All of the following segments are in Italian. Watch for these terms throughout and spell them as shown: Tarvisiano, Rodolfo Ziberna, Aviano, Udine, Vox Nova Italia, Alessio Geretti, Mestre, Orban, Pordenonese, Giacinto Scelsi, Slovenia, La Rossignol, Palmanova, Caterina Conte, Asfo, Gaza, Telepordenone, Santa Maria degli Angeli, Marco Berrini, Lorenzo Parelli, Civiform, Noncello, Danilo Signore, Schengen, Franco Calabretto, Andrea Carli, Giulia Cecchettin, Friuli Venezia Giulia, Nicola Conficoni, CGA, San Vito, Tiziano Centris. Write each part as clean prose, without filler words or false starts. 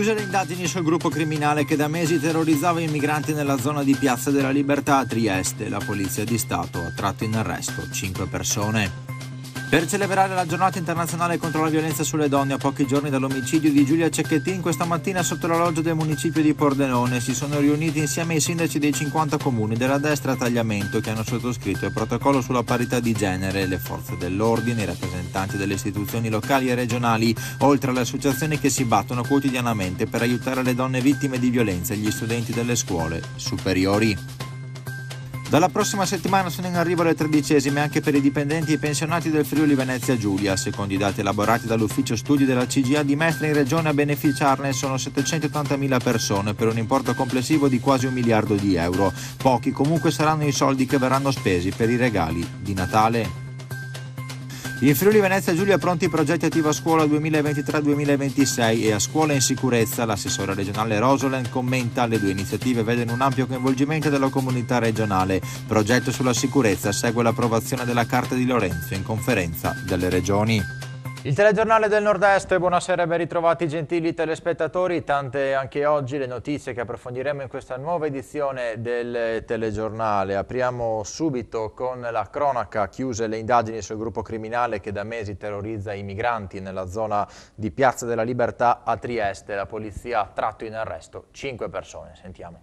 Chiuse le indagini sul gruppo criminale che da mesi terrorizzava i migranti nella zona di Piazza della Libertà a Trieste, la Polizia di Stato ha tratto in arresto 5 persone. Per celebrare la giornata internazionale contro la violenza sulle donne, a pochi giorni dall'omicidio di Giulia Cecchettin, questa mattina sotto l'alloggio del municipio di Pordenone si sono riuniti insieme i sindaci dei 50 comuni della destra a tagliamento che hanno sottoscritto il protocollo sulla parità di genere, le forze dell'ordine, i rappresentanti delle istituzioni locali e regionali, oltre alle associazioni che si battono quotidianamente per aiutare le donne vittime di violenza e gli studenti delle scuole superiori. Dalla prossima settimana sono in arrivo le tredicesime anche per i dipendenti e pensionati del Friuli Venezia Giulia. Secondo i dati elaborati dall'ufficio studi della CGA di Mestre, in regione a beneficiarne sono 780.000 persone per un importo complessivo di quasi €1 miliardo. Pochi comunque saranno i soldi che verranno spesi per i regali di Natale. In Friuli Venezia Giulia pronti i progetti Attiva Scuola 2023-2026 e a Scuola in Sicurezza. L'assessore regionale Rosolen commenta: le due iniziative vedono un ampio coinvolgimento della comunità regionale. Progetto sulla sicurezza segue l'approvazione della Carta di Lorenzo in conferenza delle regioni. Il telegiornale del Nord-Est, buonasera e ben ritrovati gentili telespettatori, tante anche oggi le notizie che approfondiremo in questa nuova edizione del telegiornale. Apriamo subito con la cronaca: chiuse le indagini sul gruppo criminale che da mesi terrorizza i migranti nella zona di Piazza della Libertà a Trieste, la polizia ha tratto in arresto 5 persone, sentiamo.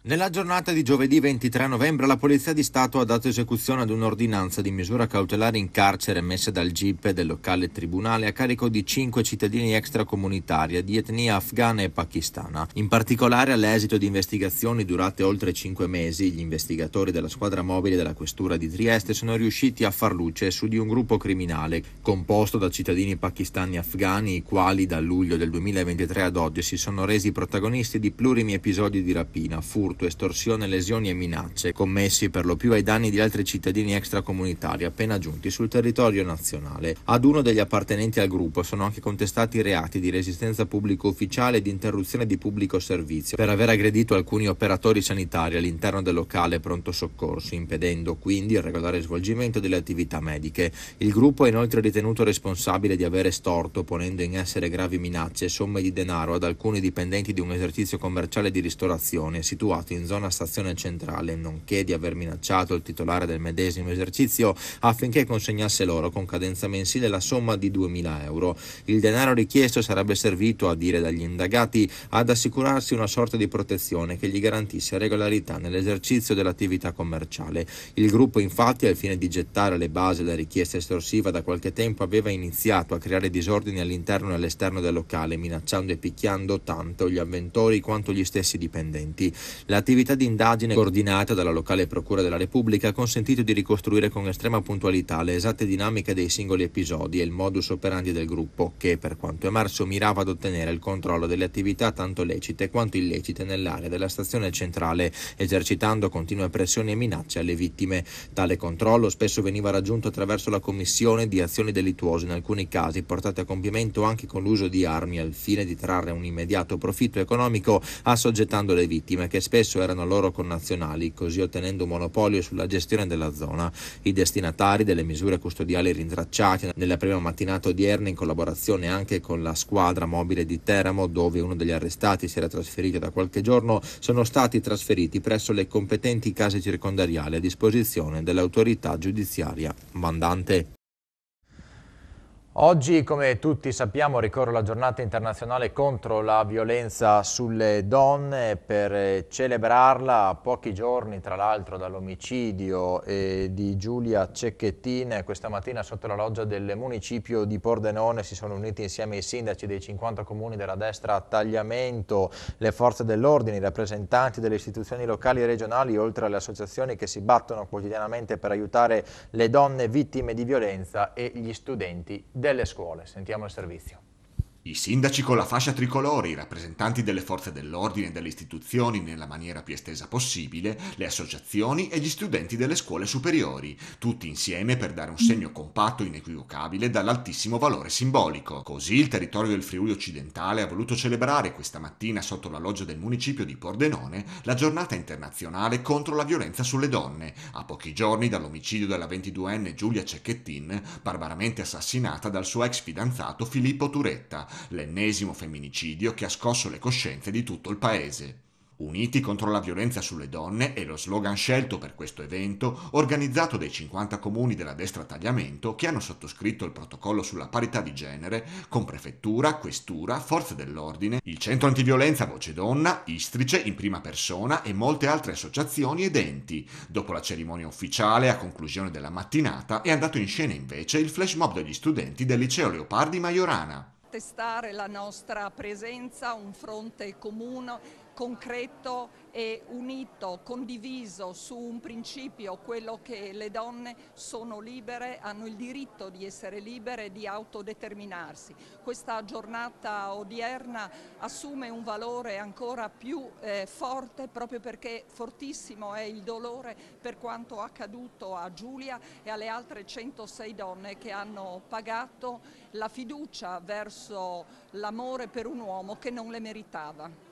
Nella giornata di giovedì 23 novembre la Polizia di Stato ha dato esecuzione ad un'ordinanza di misura cautelare in carcere emessa dal GIP del locale tribunale a carico di 5 cittadini extracomunitari di etnia afghana e pakistana. In particolare, all'esito di investigazioni durate oltre 5 mesi, gli investigatori della squadra mobile della Questura di Trieste sono riusciti a far luce su di un gruppo criminale composto da cittadini pakistani e afghani, i quali dal luglio del 2023 ad oggi si sono resi protagonisti di plurimi episodi di rapina, furto, estorsione, lesioni e minacce commessi per lo più ai danni di altri cittadini extracomunitari appena giunti sul territorio nazionale. Ad uno degli appartenenti al gruppo sono anche contestati i reati di resistenza pubblico ufficiale e di interruzione di pubblico servizio per aver aggredito alcuni operatori sanitari all'interno del locale pronto soccorso, impedendo quindi il regolare svolgimento delle attività mediche. Il gruppo è inoltre ritenuto responsabile di aver estorto, ponendo in essere gravi minacce e somme di denaro ad alcuni dipendenti di un esercizio commerciale di ristorazione situato in zona stazione centrale, nonché di aver minacciato il titolare del medesimo esercizio affinché consegnasse loro con cadenza mensile la somma di €2.000. Il denaro richiesto sarebbe servito, a dire dagli indagati, ad assicurarsi una sorta di protezione che gli garantisse regolarità nell'esercizio dell'attività commerciale. Il gruppo, infatti, al fine di gettare le basi della richiesta estorsiva, da qualche tempo aveva iniziato a creare disordini all'interno e all'esterno del locale, minacciando e picchiando tanto gli avventori quanto gli stessi dipendenti. L'attività di indagine coordinata dalla locale Procura della Repubblica ha consentito di ricostruire con estrema puntualità le esatte dinamiche dei singoli episodi e il modus operandi del gruppo che, per quanto emerso, mirava ad ottenere il controllo delle attività tanto lecite quanto illecite nell'area della stazione centrale, esercitando continue pressioni e minacce alle vittime. Tale controllo spesso veniva raggiunto attraverso la commissione di azioni delittuose, in alcuni casi portate a compimento anche con l'uso di armi al fine di trarre un immediato profitto economico, assoggettando le vittime che spesso erano loro connazionali, così ottenendo un monopolio sulla gestione della zona. I destinatari delle misure custodiali rintracciati nella prima mattinata odierna, in collaborazione anche con la squadra mobile di Teramo, dove uno degli arrestati si era trasferito da qualche giorno, sono stati trasferiti presso le competenti case circondariali a disposizione dell'autorità giudiziaria mandante. Oggi, come tutti sappiamo, ricorre la giornata internazionale contro la violenza sulle donne. Per celebrarla, a pochi giorni tra l'altro dall'omicidio di Giulia Cecchettin, questa mattina sotto la loggia del municipio di Pordenone si sono uniti insieme i sindaci dei 50 comuni della destra a tagliamento, le forze dell'ordine, i rappresentanti delle istituzioni locali e regionali, oltre alle associazioni che si battono quotidianamente per aiutare le donne vittime di violenza e gli studenti delle scuole. Sentiamo il servizio. I sindaci con la fascia tricolore, i rappresentanti delle forze dell'ordine e delle istituzioni nella maniera più estesa possibile, le associazioni e gli studenti delle scuole superiori, tutti insieme per dare un segno compatto e inequivocabile dall'altissimo valore simbolico. Così il territorio del Friuli occidentale ha voluto celebrare questa mattina sotto la loggia del municipio di Pordenone la giornata internazionale contro la violenza sulle donne, a pochi giorni dall'omicidio della 22enne Giulia Cecchettin, barbaramente assassinata dal suo ex fidanzato Filippo Turetta, l'ennesimo femminicidio che ha scosso le coscienze di tutto il paese. Uniti contro la violenza sulle donne è lo slogan scelto per questo evento, organizzato dai 50 comuni della destra Tagliamento che hanno sottoscritto il protocollo sulla parità di genere con prefettura, questura, forze dell'ordine, il centro antiviolenza Voce Donna, Istrice in prima persona e molte altre associazioni ed enti. Dopo la cerimonia ufficiale, a conclusione della mattinata, è andato in scena invece il flash mob degli studenti del liceo Leopardi-Maiorana. Testare la nostra presenza, un fronte comune, concreto e unito, condiviso su un principio, quello che le donne sono libere, hanno il diritto di essere libere, di autodeterminarsi. Questa giornata odierna assume un valore ancora più forte, proprio perché fortissimo è il dolore per quanto accaduto a Giulia e alle altre 106 donne che hanno pagato la fiducia verso l'amore per un uomo che non le meritava.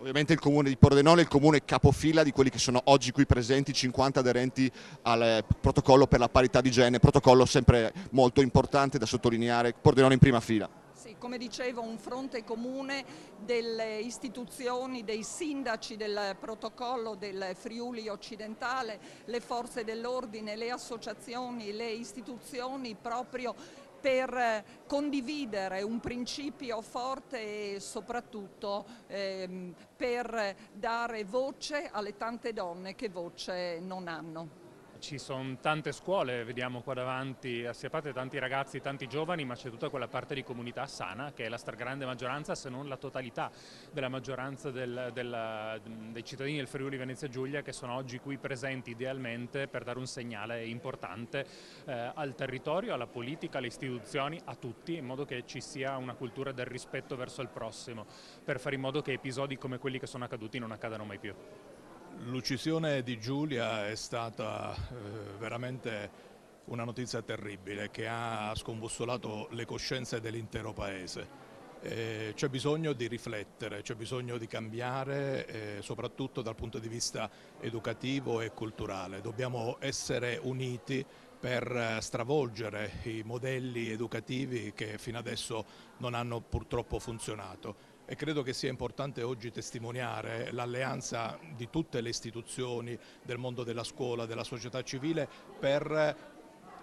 Ovviamente il comune di Pordenone è il comune capofila di quelli che sono oggi qui presenti, 50 aderenti al protocollo per la parità di genere, protocollo sempre molto importante da sottolineare, Pordenone in prima fila. Sì, come dicevo, un fronte comune delle istituzioni, dei sindaci del protocollo del Friuli occidentale, le forze dell'ordine, le associazioni, le istituzioni proprio per condividere un principio forte e soprattutto per dare voce alle tante donne che voce non hanno. Ci sono tante scuole, vediamo qua davanti, a sia parte tanti ragazzi, tanti giovani, ma c'è tutta quella parte di comunità sana che è la stragrande maggioranza, se non la totalità della maggioranza dei cittadini del Friuli Venezia Giulia, che sono oggi qui presenti idealmente per dare un segnale importante al territorio, alla politica, alle istituzioni, a tutti, in modo che ci sia una cultura del rispetto verso il prossimo, per fare in modo che episodi come quelli che sono accaduti non accadano mai più. L'uccisione di Giulia è stata veramente una notizia terribile che ha scombussolato le coscienze dell'intero paese. C'è bisogno di riflettere, c'è bisogno di cambiare, soprattutto dal punto di vista educativo e culturale. Dobbiamo essere uniti per stravolgere i modelli educativi che fino adesso non hanno purtroppo funzionato. E credo che sia importante oggi testimoniare l'alleanza di tutte le istituzioni, del mondo della scuola, della società civile, per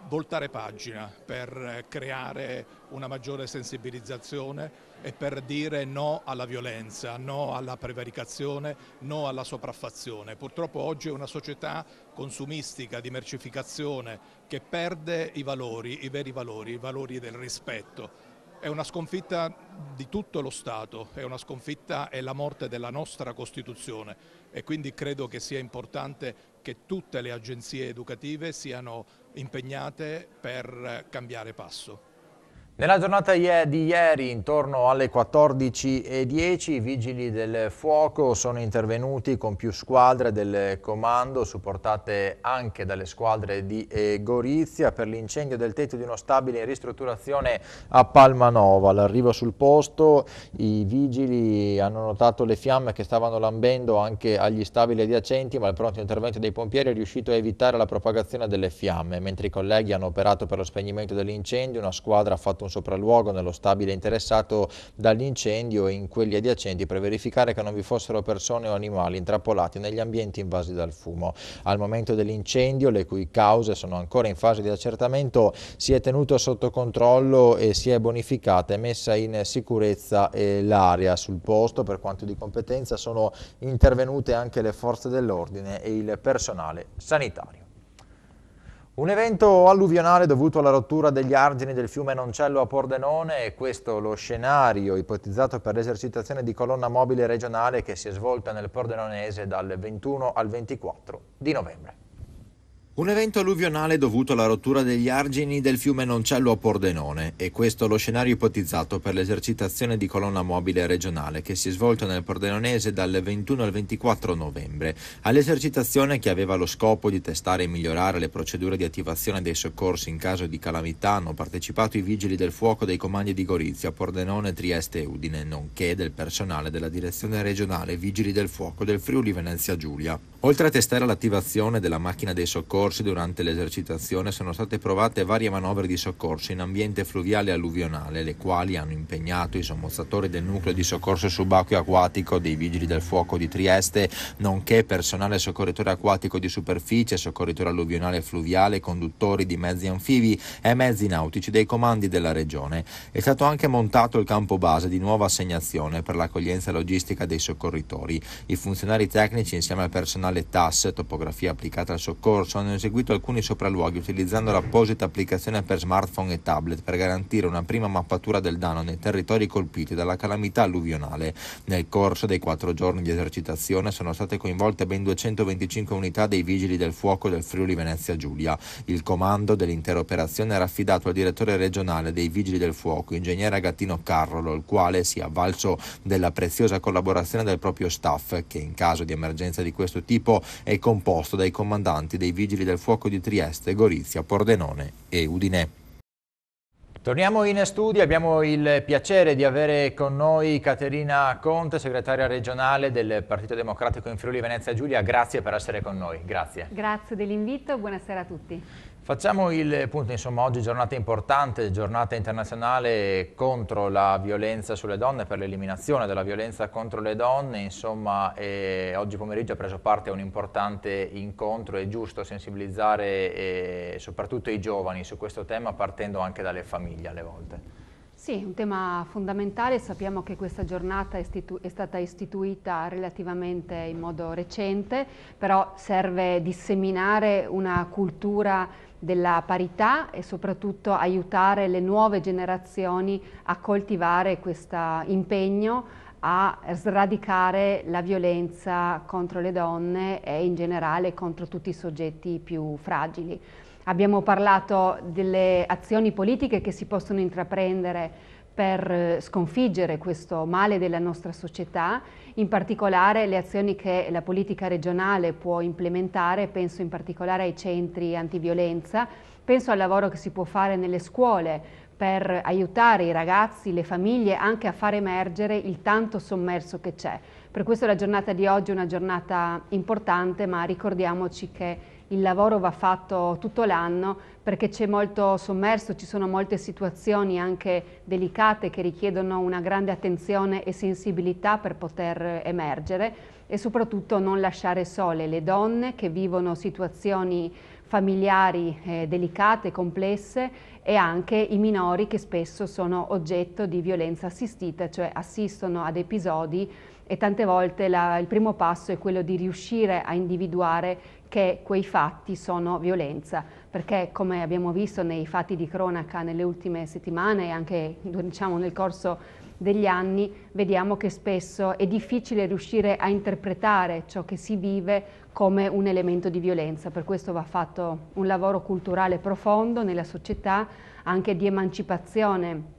voltare pagina, per creare una maggiore sensibilizzazione e per dire no alla violenza, no alla prevaricazione, no alla sopraffazione. Purtroppo oggi è una società consumistica, di mercificazione, che perde i valori, i veri valori, i valori del rispetto. È una sconfitta di tutto lo Stato, è una sconfitta, è la morte della nostra Costituzione e quindi credo che sia importante che tutte le agenzie educative siano impegnate per cambiare passo. Nella giornata di ieri, intorno alle 14:10, i vigili del fuoco sono intervenuti con più squadre del comando, supportate anche dalle squadre di Gorizia, per l'incendio del tetto di uno stabile in ristrutturazione a Palmanova. All'arrivo sul posto, i vigili hanno notato le fiamme che stavano lambendo anche agli stabili adiacenti, ma il pronto intervento dei pompieri è riuscito a evitare la propagazione delle fiamme. Mentre i colleghi hanno operato per lo spegnimento dell'incendio, una squadra ha fatto un sopralluogo nello stabile interessato dall'incendio e in quelli adiacenti per verificare che non vi fossero persone o animali intrappolati negli ambienti invasi dal fumo. Al momento dell'incendio, le cui cause sono ancora in fase di accertamento, si è tenuto sotto controllo e si è bonificata e messa in sicurezza l'area. Sul posto, per quanto di competenza, sono intervenute anche le forze dell'ordine e il personale sanitario. Un evento alluvionale dovuto alla rottura degli argini del fiume Noncello a Pordenone, e questo lo scenario ipotizzato per l'esercitazione di colonna mobile regionale che si è svolta nel Pordenonese dal 21 al 24 di novembre. Un evento alluvionale dovuto alla rottura degli argini del fiume Noncello a Pordenone, e questo lo scenario ipotizzato per l'esercitazione di colonna mobile regionale che si è svolta nel Pordenonese dal 21 al 24 novembre. All'esercitazione, che aveva lo scopo di testare e migliorare le procedure di attivazione dei soccorsi in caso di calamità, hanno partecipato i vigili del fuoco dei comandi di Gorizia, Pordenone, Trieste e Udine, nonché del personale della direzione regionale Vigili del Fuoco del Friuli Venezia Giulia. Oltre a testare l'attivazione della macchina dei soccorsi scorsi durante l'esercitazione sono state provate varie manovre di soccorso in ambiente fluviale e alluvionale, le quali hanno impegnato i sommozzatori del nucleo di soccorso subacqueo acquatico dei Vigili del Fuoco di Trieste, nonché personale soccorritore acquatico di superficie, soccorritore alluvionale e fluviale, conduttori di mezzi anfibi e mezzi nautici dei comandi della regione. È stato anche montato il campo base di nuova assegnazione per l'accoglienza logistica dei soccorritori. I funzionari tecnici insieme al personale TAS, topografia applicata al soccorso, hanno eseguito alcuni sopralluoghi utilizzando l'apposita applicazione per smartphone e tablet per garantire una prima mappatura del danno nei territori colpiti dalla calamità alluvionale. Nel corso dei 4 giorni di esercitazione sono state coinvolte ben 225 unità dei Vigili del Fuoco del Friuli Venezia Giulia. Il comando dell'intera operazione era affidato al direttore regionale dei Vigili del Fuoco, ingegnere Agattino Carrolo, il quale si è avvalso della preziosa collaborazione del proprio staff, che in caso di emergenza di questo tipo è composto dai comandanti dei Vigili del Fuoco di Trieste, Gorizia, Pordenone e Udine. Torniamo in studio, abbiamo il piacere di avere con noi Caterina Conte, segretaria regionale del Partito Democratico in Friuli Venezia Giulia. Grazie per essere con noi, grazie. Grazie dell'invito, buonasera a tutti. Facciamo il punto, insomma, oggi giornata importante, giornata internazionale contro la violenza sulle donne, per l'eliminazione della violenza contro le donne, insomma, oggi pomeriggio ha preso parte a un importante incontro. È giusto sensibilizzare soprattutto i giovani su questo tema, partendo anche dalle famiglie alle volte. Sì, un tema fondamentale. Sappiamo che questa giornata è stata istituita relativamente in modo recente, però serve disseminare una cultura della parità e soprattutto aiutare le nuove generazioni a coltivare questo impegno a sradicare la violenza contro le donne e in generale contro tutti i soggetti più fragili. Abbiamo parlato delle azioni politiche che si possono intraprendere per sconfiggere questo male della nostra società, in particolare le azioni che la politica regionale può implementare. Penso in particolare ai centri antiviolenza, penso al lavoro che si può fare nelle scuole per aiutare i ragazzi, le famiglie anche a far emergere il tanto sommerso che c'è. Per questo la giornata di oggi è una giornata importante, ma ricordiamoci che il lavoro va fatto tutto l'anno perché c'è molto sommerso, ci sono molte situazioni anche delicate che richiedono una grande attenzione e sensibilità per poter emergere e soprattutto non lasciare sole le donne che vivono situazioni familiari delicate, complesse, e anche i minori che spesso sono oggetto di violenza assistita, cioè assistono ad episodi e tante volte il primo passo è quello di riuscire a individuare che quei fatti sono violenza, perché come abbiamo visto nei fatti di cronaca nelle ultime settimane e anche, diciamo, nel corso degli anni, vediamo che spesso è difficile riuscire a interpretare ciò che si vive come un elemento di violenza. Per questo va fatto un lavoro culturale profondo nella società, anche di emancipazione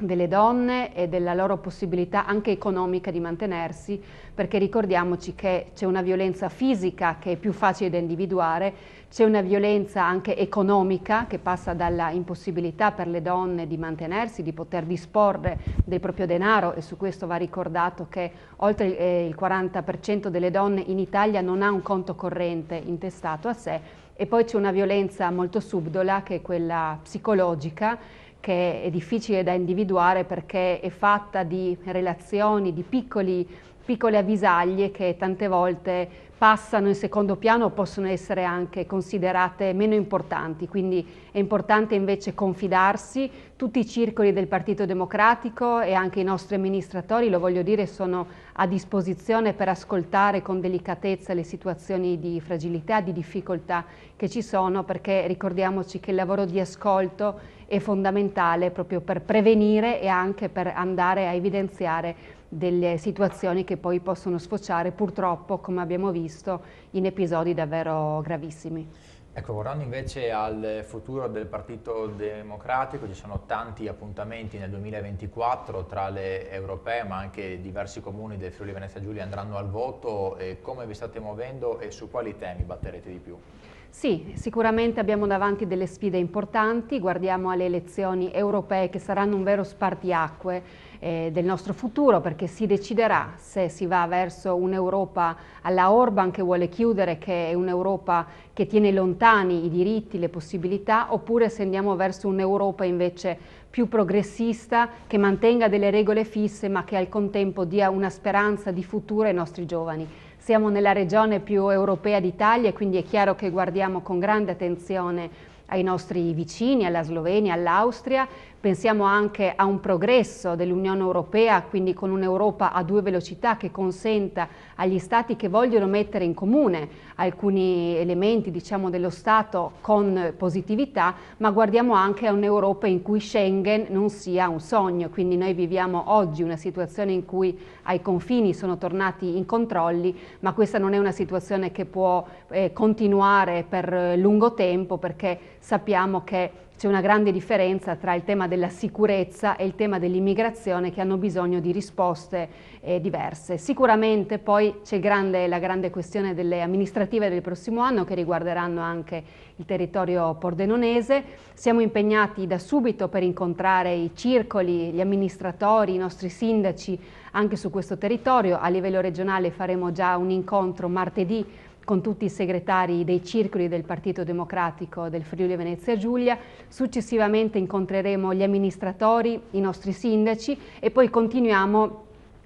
delle donne e della loro possibilità anche economica di mantenersi, perché ricordiamoci che c'è una violenza fisica che è più facile da individuare, c'è una violenza anche economica che passa dalla impossibilità per le donne di mantenersi, di poter disporre del proprio denaro, e su questo va ricordato che oltre il 40% delle donne in Italia non ha un conto corrente intestato a sé, e poi c'è una violenza molto subdola che è quella psicologica, che è difficile da individuare perché è fatta di relazioni, di piccole avvisaglie che tante volte passano in secondo piano o possono essere anche considerate meno importanti. Quindi è importante invece confidarsi. Tutti i circoli del Partito Democratico e anche i nostri amministratori, lo voglio dire, sono a disposizione per ascoltare con delicatezza le situazioni di fragilità, di difficoltà che ci sono, perché ricordiamoci che il lavoro di ascolto è fondamentale proprio per prevenire e anche per andare a evidenziare delle situazioni che poi possono sfociare, purtroppo, come abbiamo visto, in episodi davvero gravissimi. Ecco, guardando invece al futuro del Partito Democratico, ci sono tanti appuntamenti nel 2024 tra le europee, ma anche diversi comuni del Friuli Venezia Giulia andranno al voto. Come vi state muovendo e su quali temi batterete di più? Sì, sicuramente abbiamo davanti delle sfide importanti, guardiamo alle elezioni europee che saranno un vero spartiacque del nostro futuro, perché si deciderà se si va verso un'Europa alla Orban che vuole chiudere, che è un'Europa che tiene lontani i diritti, le possibilità, oppure se andiamo verso un'Europa invece più progressista, che mantenga delle regole fisse ma che al contempo dia una speranza di futuro ai nostri giovani. Siamo nella regione più europea d'Italia e quindi è chiaro che guardiamo con grande attenzione ai nostri vicini, alla Slovenia, all'Austria. Pensiamo anche a un progresso dell'Unione Europea, quindi con un'Europa a due velocità che consenta agli Stati che vogliono mettere in comune alcuni elementi, diciamo, dello Stato con positività, ma guardiamo anche a un'Europa in cui Schengen non sia un sogno. Quindi noi viviamo oggi una situazione in cui ai confini sono tornati i controlli, ma questa non è una situazione che può continuare per lungo tempo, perché sappiamo che c'è una grande differenza tra il tema della sicurezza e il tema dell'immigrazione, che hanno bisogno di risposte diverse. Sicuramente poi c'è la grande questione delle amministrative del prossimo anno, che riguarderanno anche il territorio pordenonese. Siamo impegnati da subito per incontrare i circoli, gli amministratori, i nostri sindaci anche su questo territorio. A livello regionale faremo già un incontro martedì con tutti i segretari dei circoli del Partito Democratico del Friuli Venezia Giulia. Successivamente incontreremo gli amministratori, i nostri sindaci, e poi continuiamo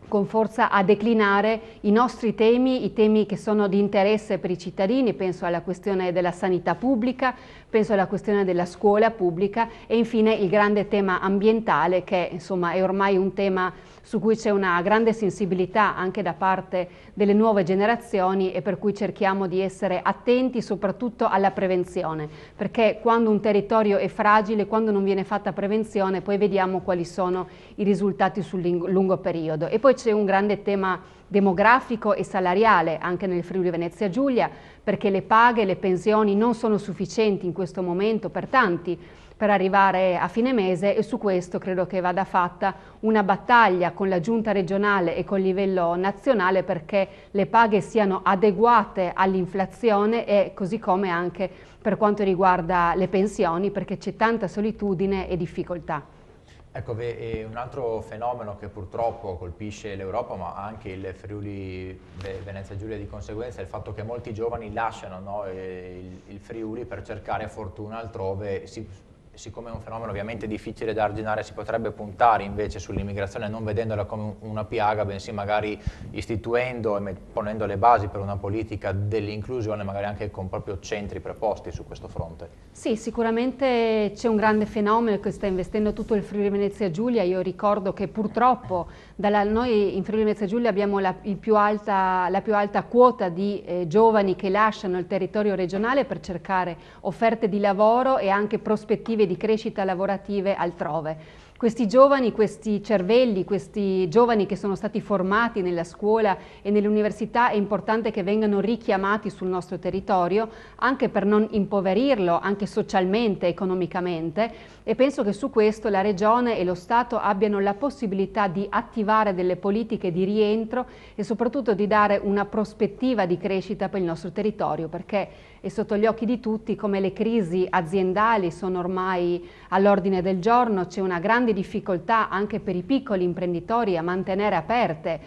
con forza a declinare i nostri temi, i temi che sono di interesse per i cittadini. Penso alla questione della sanità pubblica, penso alla questione della scuola pubblica e infine il grande tema ambientale, che insomma è ormai un tema su cui c'è una grande sensibilità anche da parte delle nuove generazioni e per cui cerchiamo di essere attenti soprattutto alla prevenzione, perché quando un territorio è fragile, quando non viene fatta prevenzione, poi vediamo quali sono i risultati sul lungo periodo. E poi c'è un grande tema demografico e salariale anche nel Friuli Venezia Giulia, perché le paghe, le pensioni non sono sufficienti in questo momento per tanti per arrivare a fine mese, e su questo credo che vada fatta una battaglia con la giunta regionale e con il livello nazionale, perché le paghe siano adeguate all'inflazione, e così come anche per quanto riguarda le pensioni, perché c'è tanta solitudine e difficoltà. Ecco, un altro fenomeno che purtroppo colpisce l'Europa, ma anche il Friuli Venezia Giulia di conseguenza, è il fatto che molti giovani lasciano, no, il Friuli per cercare fortuna altrove. Siccome è un fenomeno ovviamente difficile da arginare, si potrebbe puntare invece sull'immigrazione, non vedendola come una piaga, bensì magari istituendo e ponendo le basi per una politica dell'inclusione, magari anche con proprio centri preposti su questo fronte. Sì, sicuramente c'è un grande fenomeno che sta investendo tutto il Friuli Venezia Giulia. Io ricordo che purtroppo noi in Friuli Venezia Giulia abbiamo la più alta quota di giovani che lasciano il territorio regionale per cercare offerte di lavoro e anche prospettive di crescita lavorative altrove. Questi giovani, questi cervelli, questi giovani che sono stati formati nella scuola e nell'università, è importante che vengano richiamati sul nostro territorio, anche per non impoverirlo, anche socialmente, economicamente, e penso che su questo la Regione e lo Stato abbiano la possibilità di attivare delle politiche di rientro e soprattutto di dare una prospettiva di crescita per il nostro territorio, perché è sotto gli occhi di tutti come le crisi aziendali sono ormai all'ordine del giorno. C'è una grande difficoltà anche per i piccoli imprenditori a mantenere aperte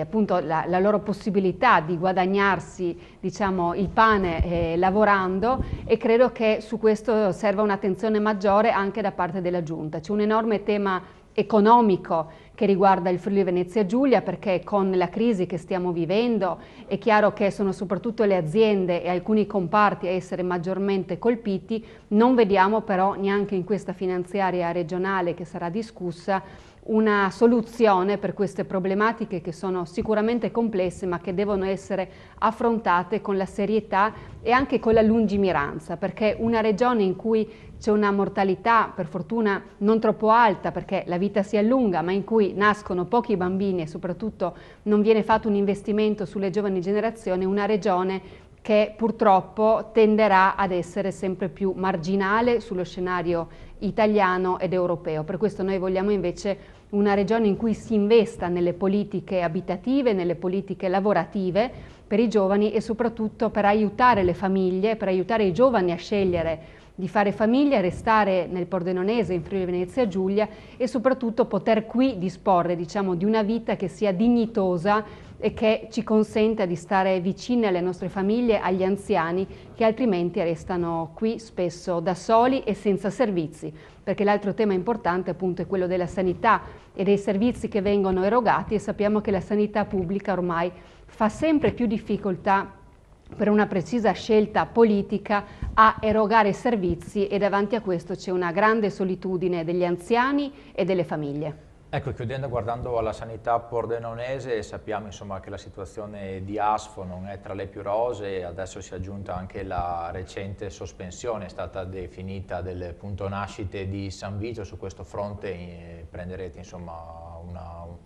appunto la loro possibilità di guadagnarsi, diciamo, il pane lavorando, e credo che su questo serva un'attenzione maggiore anche da parte della Giunta. C'è un enorme tema economico che riguarda il Friuli Venezia Giulia, perché con la crisi che stiamo vivendo è chiaro che sono soprattutto le aziende e alcuni comparti a essere maggiormente colpiti. Non vediamo però neanche in questa finanziaria regionale che sarà discussa una soluzione per queste problematiche, che sono sicuramente complesse ma che devono essere affrontate con la serietà e anche con la lungimiranza, perché una regione in cui c'è una mortalità per fortuna non troppo alta, perché la vita si allunga, ma in cui nascono pochi bambini e soprattutto non viene fatto un investimento sulle giovani generazioni, una regione che purtroppo tenderà ad essere sempre più marginale sullo scenario italiano ed europeo. Per questo noi vogliamo invece una regione in cui si investa nelle politiche abitative, nelle politiche lavorative, per i giovani e soprattutto per aiutare le famiglie, per aiutare i giovani a scegliere di fare famiglia, restare nel Pordenonese, in Friuli Venezia Giulia, e soprattutto poter qui disporre, diciamo, di una vita che sia dignitosa e che ci consenta di stare vicine alle nostre famiglie, agli anziani, che altrimenti restano qui spesso da soli e senza servizi, perché l'altro tema importante appunto è quello della sanità e dei servizi che vengono erogati, e sappiamo che la sanità pubblica ormai fa sempre più difficoltà per una precisa scelta politica a erogare servizi, e davanti a questo c'è una grande solitudine degli anziani e delle famiglie. Ecco, chiudendo guardando alla sanità pordenonese, sappiamo insomma che la situazione di Asfo non è tra le più rosee, adesso si è aggiunta anche la recente sospensione, è stata definita, del punto nascite di San Vito. Su questo fronte prenderete insomma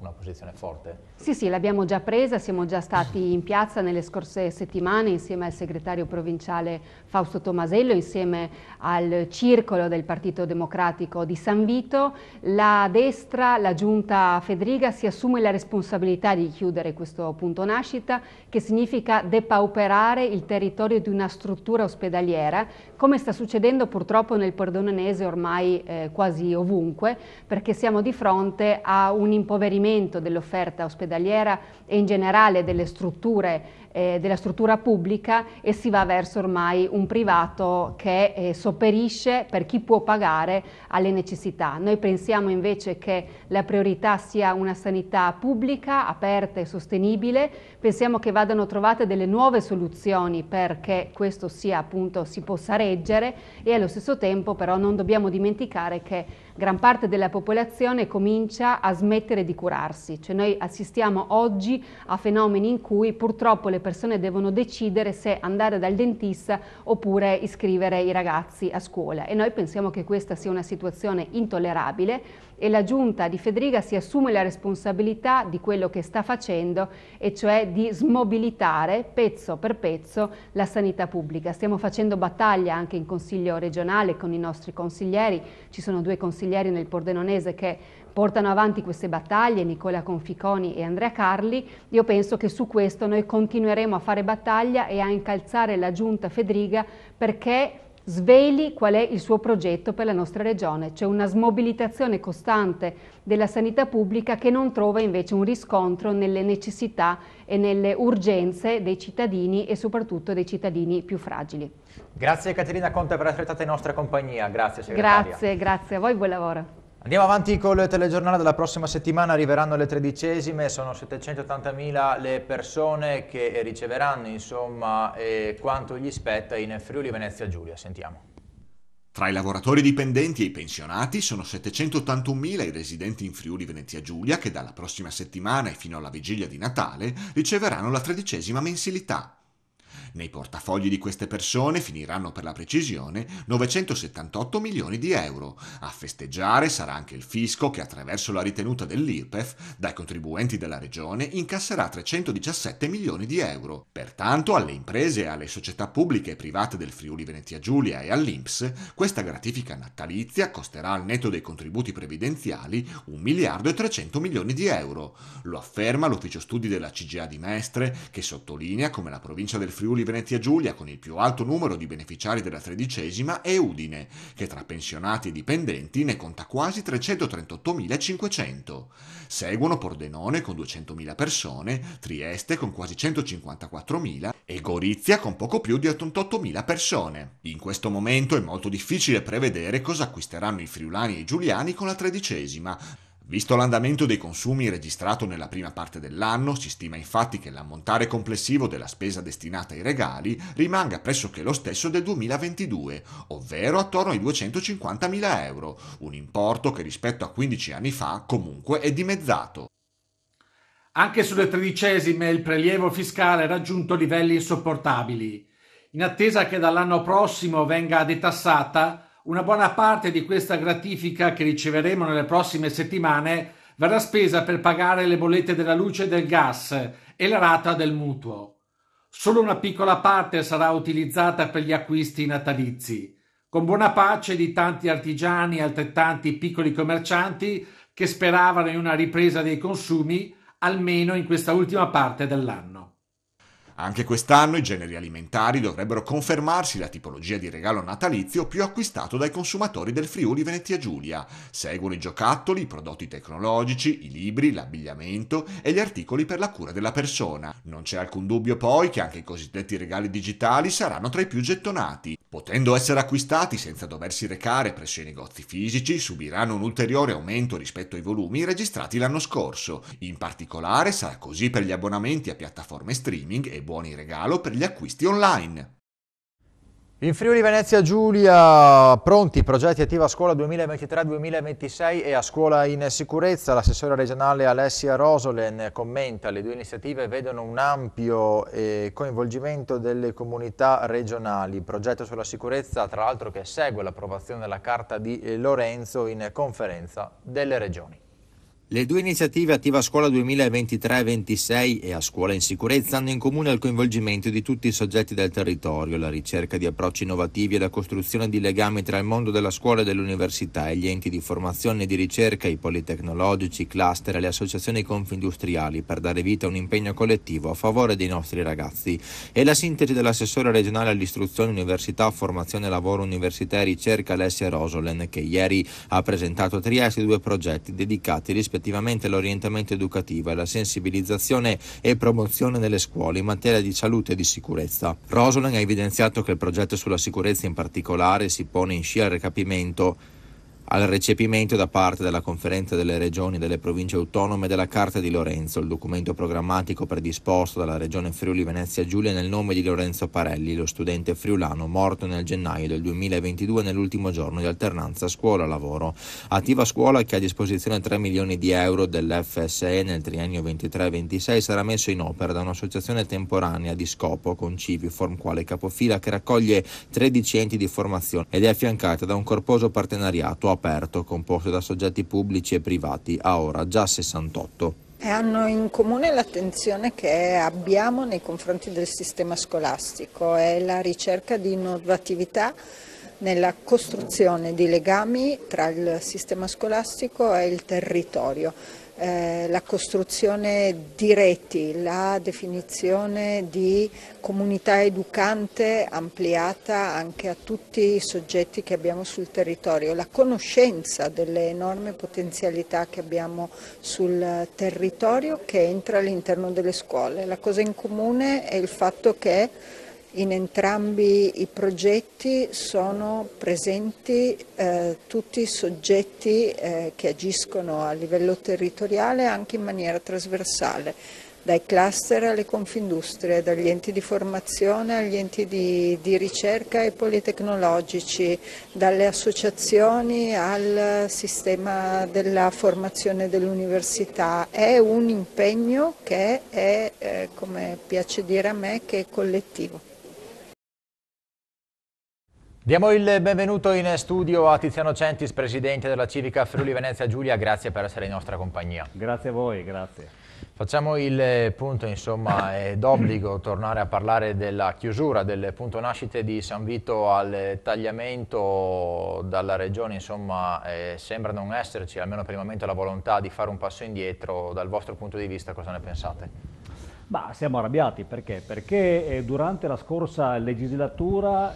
una posizione forte? Sì, l'abbiamo già presa, siamo già stati in piazza nelle scorse settimane insieme al segretario provinciale Fausto Tomasello, insieme al circolo del Partito Democratico di San Vito. La destra, la giunta Fedriga, si assume la responsabilità di chiudere questo punto nascita, che significa depauperare il territorio di una struttura ospedaliera, come sta succedendo purtroppo nel Pordenonese ormai quasi ovunque, perché siamo di fronte a un impoverimento dell'offerta ospedaliera e in generale delle strutture, della struttura pubblica, e si va verso ormai un privato che sopperisce, per chi può pagare, alle necessità. Noi pensiamo invece che la priorità sia una sanità pubblica, aperta e sostenibile. Pensiamo che vadano trovate delle nuove soluzioni perché questo sia, appunto, si possa reggere, e allo stesso tempo però non dobbiamo dimenticare che gran parte della popolazione comincia a smettere di curarsi, cioè noi assistiamo oggi a fenomeni in cui purtroppo le persone devono decidere se andare dal dentista oppure iscrivere i ragazzi a scuola, e noi pensiamo che questa sia una situazione intollerabile, e la giunta di Fedriga si assume la responsabilità di quello che sta facendo, e cioè di smobilitare pezzo per pezzo la sanità pubblica. Stiamo facendo battaglia anche in consiglio regionale con i nostri consiglieri, ci sono due consiglieri nel Pordenonese che portano avanti queste battaglie, Nicola Conficoni e Andrea Carli. Io penso che su questo noi continueremo a fare battaglia e a incalzare la giunta Fedriga perché sveli qual è il suo progetto per la nostra regione, cioè una smobilitazione costante della sanità pubblica che non trova invece un riscontro nelle necessità e nelle urgenze dei cittadini e soprattutto dei cittadini più fragili. Grazie Caterina Conte per essere stata in nostra compagnia, grazie segretaria. Grazie a voi, buon lavoro. Andiamo avanti con il telegiornale della prossima settimana, arriveranno le 13º, sono 780.000 le persone che riceveranno insomma quanto gli spetta in Friuli Venezia Giulia, sentiamo. Tra i lavoratori dipendenti e i pensionati sono 781.000 i residenti in Friuli Venezia Giulia che dalla prossima settimana e fino alla vigilia di Natale riceveranno la 13ª mensilità. Nei portafogli di queste persone finiranno per la precisione 978 milioni di euro. A festeggiare sarà anche il fisco che attraverso la ritenuta dell'IRPEF dai contribuenti della regione incasserà 317 milioni di euro. Pertanto alle imprese e alle società pubbliche e private del Friuli Venezia Giulia e all'INPS questa gratifica natalizia costerà al netto dei contributi previdenziali 1 miliardo e 300 milioni di euro. Lo afferma l'ufficio studi della CGA di Mestre, che sottolinea come la provincia del Friuli Venezia Giulia con il più alto numero di beneficiari della 13ª è Udine, che tra pensionati e dipendenti ne conta quasi 338.500. Seguono Pordenone con 200.000 persone, Trieste con quasi 154.000 e Gorizia con poco più di 88.000 persone. In questo momento è molto difficile prevedere cosa acquisteranno i friulani e i giuliani con la 13ª. Visto l'andamento dei consumi registrato nella prima parte dell'anno, si stima infatti che l'ammontare complessivo della spesa destinata ai regali rimanga pressoché lo stesso del 2022, ovvero attorno ai 250.000 euro, un importo che rispetto a 15 anni fa comunque è dimezzato. Anche sulle 13º il prelievo fiscale ha raggiunto livelli insopportabili. In attesa che dall'anno prossimo venga detassata, una buona parte di questa gratifica che riceveremo nelle prossime settimane verrà spesa per pagare le bollette della luce e del gas e la rata del mutuo. Solo una piccola parte sarà utilizzata per gli acquisti natalizi, con buona pace di tanti artigiani e altrettanti piccoli commercianti che speravano in una ripresa dei consumi almeno in questa ultima parte dell'anno. Anche quest'anno i generi alimentari dovrebbero confermarsi la tipologia di regalo natalizio più acquistato dai consumatori del Friuli Venezia Giulia. Seguono i giocattoli, i prodotti tecnologici, i libri, l'abbigliamento e gli articoli per la cura della persona. Non c'è alcun dubbio poi che anche i cosiddetti regali digitali saranno tra i più gettonati. Potendo essere acquistati senza doversi recare presso i negozi fisici, subiranno un ulteriore aumento rispetto ai volumi registrati l'anno scorso. In particolare sarà così per gli abbonamenti a piattaforme streaming e buoni regalo per gli acquisti online. In Friuli Venezia Giulia pronti i progetti attiva scuola 2023-2026 e a scuola in sicurezza. L'assessora regionale Alessia Rosolen commenta: le due iniziative vedono un ampio coinvolgimento delle comunità regionali. Il progetto sulla sicurezza, tra l'altro, che segue l'approvazione della carta di Lorenzo in conferenza delle regioni. Le due iniziative Attiva Scuola 2023-26 e A Scuola in Sicurezza hanno in comune il coinvolgimento di tutti i soggetti del territorio, la ricerca di approcci innovativi e la costruzione di legami tra il mondo della scuola e dell'università e gli enti di formazione e di ricerca, i politecnologici, i cluster e le associazioni confindustriali per dare vita a un impegno collettivo a favore dei nostri ragazzi. E la sintesi dell'assessore regionale all'istruzione, università, formazione, lavoro, università e ricerca Alessia Rosolen, che ieri ha presentato a Trieste due progetti dedicati rispettivamente l'orientamento educativo e la sensibilizzazione e promozione nelle scuole in materia di salute e di sicurezza. Rosolen ha evidenziato che il progetto sulla sicurezza in particolare si pone in scia al recepimento da parte della Conferenza delle Regioni e delle Province Autonome della Carta di Lorenzo, il documento programmatico predisposto dalla Regione Friuli Venezia Giulia nel nome di Lorenzo Parelli, lo studente friulano morto nel gennaio del 2022 nell'ultimo giorno di alternanza scuola-lavoro. Attiva Scuola, che ha a disposizione 3 milioni di euro dell'FSE nel triennio 23-26, sarà messo in opera da un'associazione temporanea di scopo con Civiform quale capofila, che raccoglie 13 enti di formazione ed è affiancata da un corposo partenariato aperto, composto da soggetti pubblici e privati, a ora già 68. Hanno in comune l'attenzione che abbiamo nei confronti del sistema scolastico e la ricerca di innovatività nella costruzione di legami tra il sistema scolastico e il territorio, la costruzione di reti, la definizione di comunità educante ampliata anche a tutti i soggetti che abbiamo sul territorio, la conoscenza delle enormi potenzialità che abbiamo sul territorio che entra all'interno delle scuole. La cosa in comune è il fatto che in entrambi i progetti sono presenti tutti i soggetti che agiscono a livello territoriale anche in maniera trasversale, dai cluster alle confindustrie, dagli enti di formazione agli enti di ricerca ai politecnologici, dalle associazioni al sistema della formazione dell'università. È un impegno che è, come piace dire a me, che è collettivo. Diamo il benvenuto in studio a Tiziano Centis, presidente della Civica Friuli Venezia Giulia. Grazie per essere in nostra compagnia. Grazie a voi, grazie. Facciamo il punto, insomma, è d'obbligo tornare a parlare della chiusura del punto nascite di San Vito al tagliamento dalla regione. Insomma, sembra non esserci, almeno per il momento, la volontà di fare un passo indietro. Dal vostro punto di vista, cosa ne pensate? Ma siamo arrabbiati perché? Perché durante la scorsa legislatura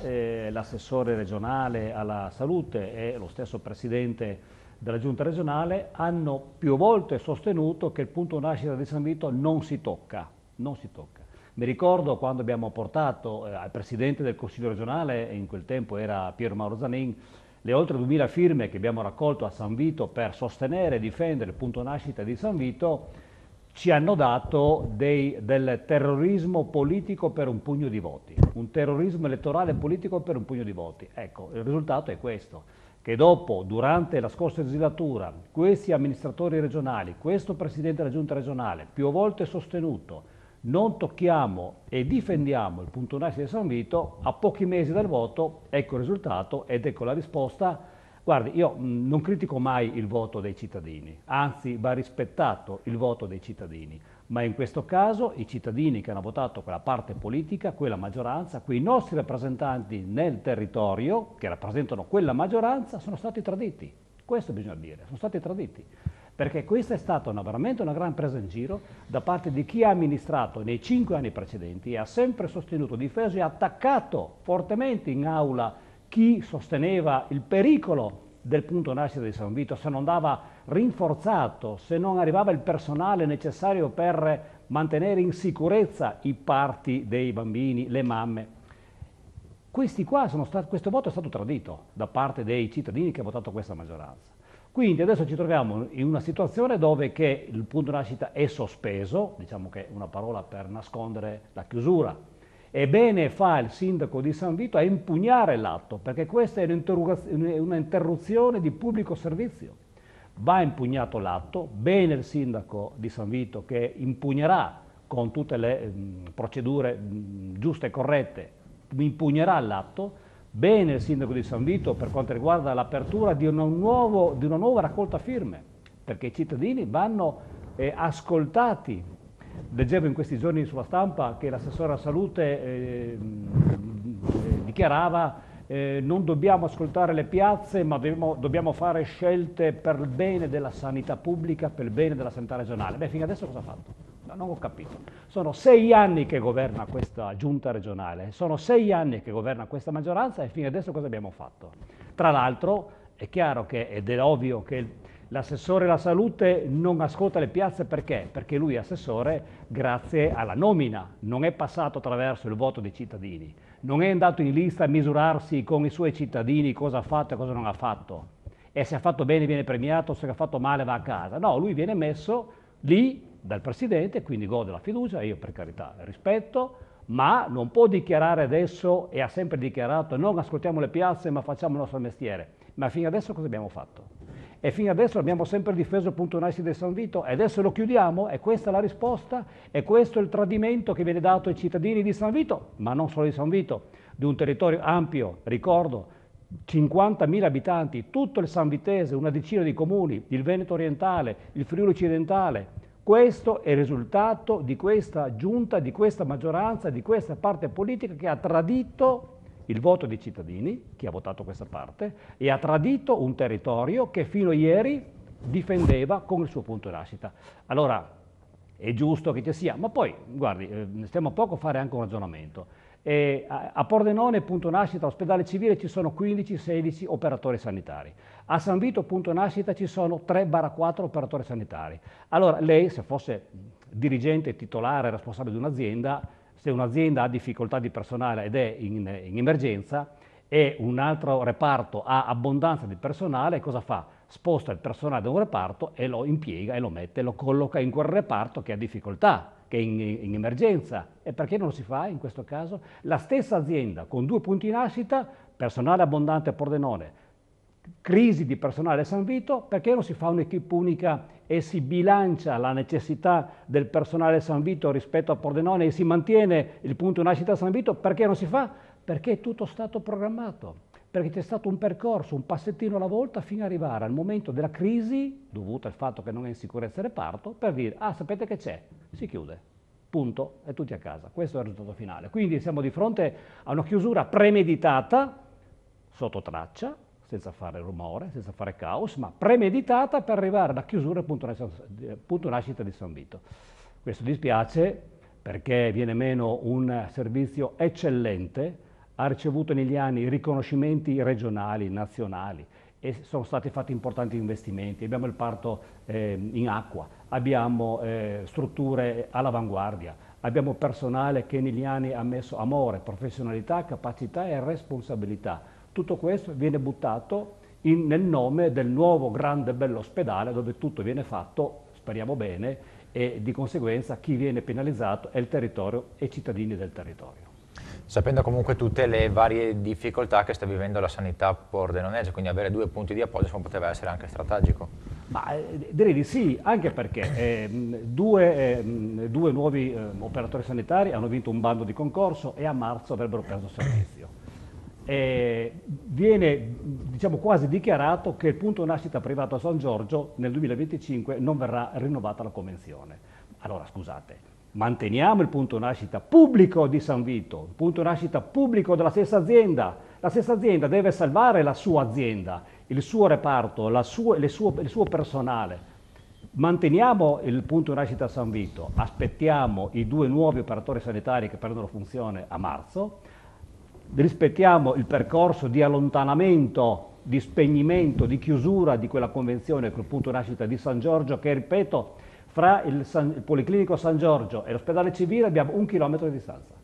l'assessore regionale alla salute e lo stesso presidente della giunta regionale hanno più volte sostenuto che il punto nascita di San Vito non si tocca. Mi ricordo quando abbiamo portato al presidente del Consiglio regionale, in quel tempo era Piero Mauro Zanin, le oltre 2000 firme che abbiamo raccolto a San Vito per sostenere e difendere il punto nascita di San Vito. Ci hanno dato del terrorismo politico per un pugno di voti, un terrorismo elettorale politico per un pugno di voti. Ecco, il risultato è questo, che dopo, durante la scorsa legislatura, questi amministratori regionali, questo Presidente della Giunta regionale, più volte sostenuto, non tocchiamo e difendiamo il punto nascita di San Vito, a pochi mesi dal voto, ecco il risultato ed ecco la risposta. Guardi, io non critico mai il voto dei cittadini, anzi va rispettato il voto dei cittadini, ma in questo caso i cittadini che hanno votato quella parte politica, quella maggioranza, quei nostri rappresentanti nel territorio che rappresentano quella maggioranza sono stati traditi, questo bisogna dire, sono stati traditi. perché questa è stata veramente una gran presa in giro da parte di chi ha amministrato nei 5 anni precedenti e ha sempre sostenuto, difeso e attaccato fortemente in aula chi sosteneva il pericolo del punto nascita di San Vito, se non dava rinforzato, se non arrivava il personale necessario per mantenere in sicurezza i parti dei bambini, le mamme. Questi qua questo voto è stato tradito da parte dei cittadini che ha votato questa maggioranza. Quindi adesso ci troviamo in una situazione dove che il punto nascita è sospeso, diciamo che è una parola per nascondere la chiusura, e bene fa il sindaco di San Vito a impugnare l'atto, perché questa è un'interruzione di pubblico servizio. Va impugnato l'atto, bene il sindaco di San Vito che impugnerà con tutte le procedure giuste e corrette, impugnerà l'atto. Bene il sindaco di San Vito per quanto riguarda l'apertura di una nuova raccolta firme, perché i cittadini vanno ascoltati. Leggevo in questi giorni sulla stampa che l'assessore alla salute dichiarava non dobbiamo ascoltare le piazze, ma dobbiamo fare scelte per il bene della sanità pubblica, per il bene della sanità regionale. Beh, fino adesso cosa ha fatto? Non ho capito. Sono 6 anni che governa questa giunta regionale, sono 6 anni che governa questa maggioranza e fino adesso cosa abbiamo fatto? Tra l'altro è chiaro che, ed è ovvio che l'assessore alla salute non ascolta le piazze perché? Perché lui è assessore grazie alla nomina, non è passato attraverso il voto dei cittadini, non è andato in lista a misurarsi con i suoi cittadini cosa ha fatto e cosa non ha fatto. E se ha fatto bene viene premiato, se ha fatto male va a casa. No, lui viene messo lì dal Presidente, quindi gode la fiducia, io per carità rispetto, ma non può dichiarare adesso, e ha sempre dichiarato, non ascoltiamo le piazze ma facciamo il nostro mestiere. Ma fino adesso cosa abbiamo fatto? E fino adesso abbiamo sempre difeso il punto nascita di San Vito e adesso lo chiudiamo? E questa è la risposta? E questo è il tradimento che viene dato ai cittadini di San Vito, ma non solo di San Vito, di un territorio ampio, ricordo, 50.000 abitanti, tutto il San Vitese, una decina di comuni, il Veneto orientale, il Friuli occidentale. Questo è il risultato di questa giunta, di questa maggioranza, di questa parte politica che ha tradito il voto dei cittadini, che ha votato questa parte, e ha tradito un territorio che fino a ieri difendeva con il suo punto di nascita. Allora, è giusto che ci sia, ma poi, guardi, stiamo a poco a fare anche un ragionamento. A Pordenone, punto nascita, ospedale civile, ci sono 15-16 operatori sanitari. A San Vito, punto nascita, ci sono 3-4 operatori sanitari. Allora, lei, se fosse dirigente, titolare, responsabile di un'azienda, se un'azienda ha difficoltà di personale ed è in emergenza e un altro reparto ha abbondanza di personale, cosa fa? Sposta il personale da un reparto e lo impiega e lo mette, lo colloca in quel reparto che ha difficoltà, che è in emergenza. E perché non lo si fa in questo caso? La stessa azienda con 2 punti nascita, personale abbondante a Pordenone, crisi di personale a San Vito, perché non si fa un'equipe unica e si bilancia la necessità del personale a San Vito rispetto a Pordenone e si mantiene il punto nascita a San Vito? Perché non si fa? Perché è tutto stato programmato, perché c'è stato un percorso, un passettino alla volta fino ad arrivare al momento della crisi, dovuta al fatto che non è in sicurezza il reparto, per dire, ah, sapete che c'è? Si chiude, punto, e tutti a casa. Questo è il risultato finale. Quindi siamo di fronte a una chiusura premeditata, sotto traccia, senza fare rumore, senza fare caos, ma premeditata per arrivare alla chiusura del punto nascita di San Vito. Questo dispiace perché viene meno un servizio eccellente, ha ricevuto negli anni riconoscimenti regionali, nazionali, e sono stati fatti importanti investimenti. Abbiamo il parto in acqua, abbiamo strutture all'avanguardia, abbiamo personale che negli anni ha messo amore, professionalità, capacità e responsabilità. Tutto questo viene buttato nel nome del nuovo grande bello ospedale dove tutto viene fatto, speriamo bene, e di conseguenza chi viene penalizzato è il territorio e i cittadini del territorio. Sapendo comunque tutte le varie difficoltà che sta vivendo la sanità pordenonese, quindi avere 2 punti di appoggio poteva essere anche strategico. Ma direi di sì, anche perché due nuovi operatori sanitari hanno vinto un bando di concorso e a marzo avrebbero perso servizio. Viene, diciamo, quasi dichiarato che il punto nascita privato a San Giorgio nel 2025 non verrà rinnovata la convenzione. Allora, scusate, manteniamo il punto nascita pubblico di San Vito, il punto nascita pubblico della stessa azienda. La stessa azienda deve salvare la sua azienda, il suo reparto, il suo personale. Manteniamo il punto di nascita a San Vito, aspettiamo i due nuovi operatori sanitari che prendono funzione a marzo, rispettiamo il percorso di allontanamento, di spegnimento, di chiusura di quella convenzione col punto di nascita di San Giorgio che, ripeto, fra il Policlinico San Giorgio e l'ospedale civile abbiamo 1 chilometro di distanza.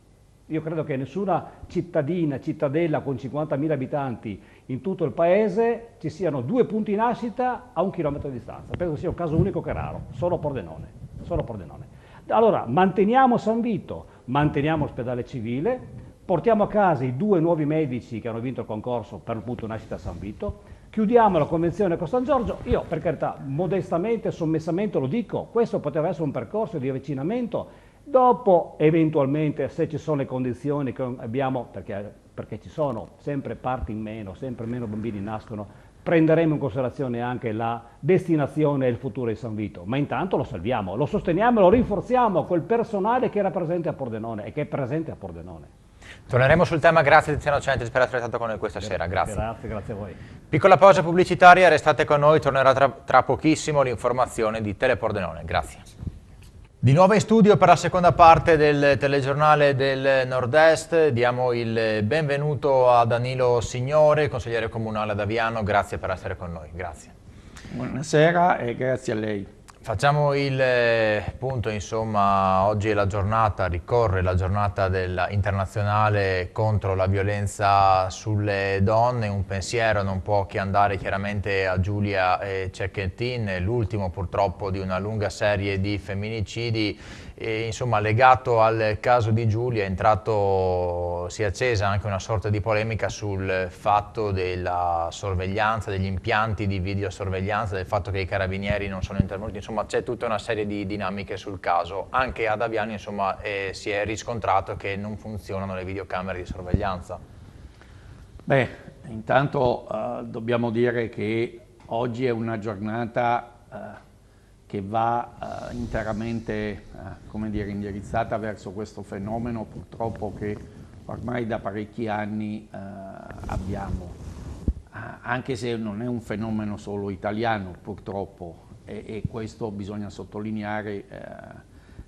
Io credo che nessuna cittadina, cittadella con 50.000 abitanti in tutto il paese ci siano 2 punti di nascita a 1 chilometro di distanza. Penso sia un caso unico che raro, solo Pordenone, solo Pordenone. Allora, manteniamo San Vito, manteniamo l'ospedale civile, portiamo a casa i 2 nuovi medici che hanno vinto il concorso per il punto di nascita a San Vito, chiudiamo la convenzione con San Giorgio. Io, per carità, modestamente, sommessamente lo dico, questo poteva essere un percorso di avvicinamento. Dopo, eventualmente, se ci sono le condizioni che abbiamo, perché ci sono sempre parti in meno, sempre meno bambini nascono, prenderemo in considerazione anche la destinazione e il futuro di San Vito. Ma intanto lo salviamo, lo sosteniamo, lo rinforziamo col personale che era presente a Pordenone e che è presente a Pordenone. Torneremo sul tema, grazie Tiziano Centris per essere stato con noi questa sera, grazie. Grazie a voi. Piccola pausa pubblicitaria, restate con noi, tornerà tra pochissimo l'informazione di Telepordenone, grazie. Di nuovo in studio per la seconda parte del telegiornale del Nord-Est, diamo il benvenuto a Danilo Signore, consigliere comunale ad Aviano, grazie per essere con noi, grazie. Buonasera e grazie a lei. Facciamo il punto, insomma, oggi è la giornata, ricorre la giornata internazionale contro la violenza sulle donne, un pensiero non può che andare chiaramente a Giulia Cecchettin, l'ultimo purtroppo di una lunga serie di femminicidi, e, insomma, legato al caso di Giulia si è accesa anche una sorta di polemica sul fatto della sorveglianza, degli impianti di videosorveglianza, del fatto che i carabinieri non sono intervenuti, insomma c'è tutta una serie di dinamiche sul caso. Anche ad Aviano, insomma, si è riscontrato che non funzionano le videocamere di sorveglianza. Beh, intanto dobbiamo dire che oggi è una giornata che va interamente come dire, indirizzata verso questo fenomeno purtroppo che ormai da parecchi anni abbiamo, anche se non è un fenomeno solo italiano purtroppo, e questo bisogna sottolineare,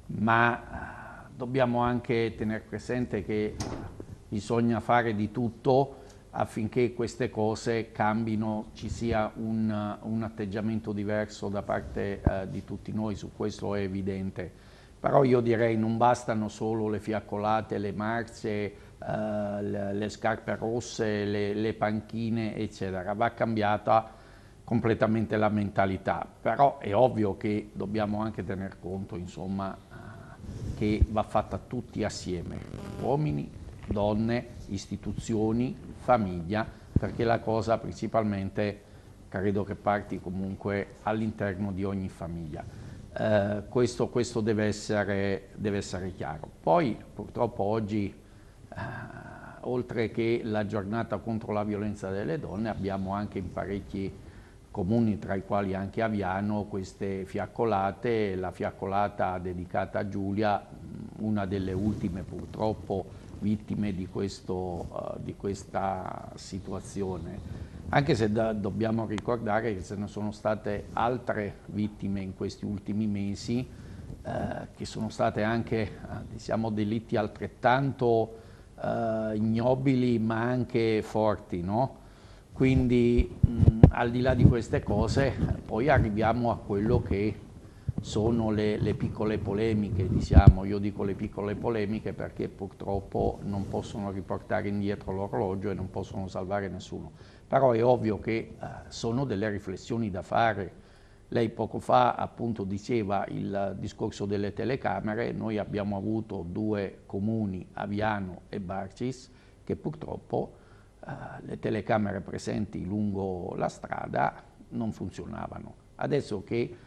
ma dobbiamo anche tenere presente che bisogna fare di tutto affinché queste cose cambino, ci sia un atteggiamento diverso da parte di tutti noi, su questo è evidente. Però io direi non bastano solo le fiaccolate, le marce, le scarpe rosse, le panchine, eccetera. Va cambiata completamente la mentalità. Però è ovvio che dobbiamo anche tener conto, insomma, che va fatta tutti assieme, uomini, donne, istituzioni, famiglia, perché la cosa principalmente credo che parti comunque all'interno di ogni famiglia. Questo deve essere chiaro. Poi purtroppo oggi, oltre che la giornata contro la violenza delle donne, abbiamo anche in parecchi comuni, tra i quali anche Aviano, queste fiaccolate, la fiaccolata dedicata a Giulia, una delle ultime purtroppo vittime di questa situazione, anche se dobbiamo ricordare che ce ne sono state altre vittime in questi ultimi mesi che sono state anche diciamo delitti altrettanto ignobili ma anche forti, no? Quindi al di là di queste cose poi arriviamo a quello che sono le piccole polemiche, diciamo, io dico le piccole polemiche perché purtroppo non possono riportare indietro l'orologio e non possono salvare nessuno. Però è ovvio che sono delle riflessioni da fare. Lei poco fa appunto diceva il discorso delle telecamere, noi abbiamo avuto 2 comuni, Aviano e Barcis, che purtroppo le telecamere presenti lungo la strada non funzionavano. Adesso che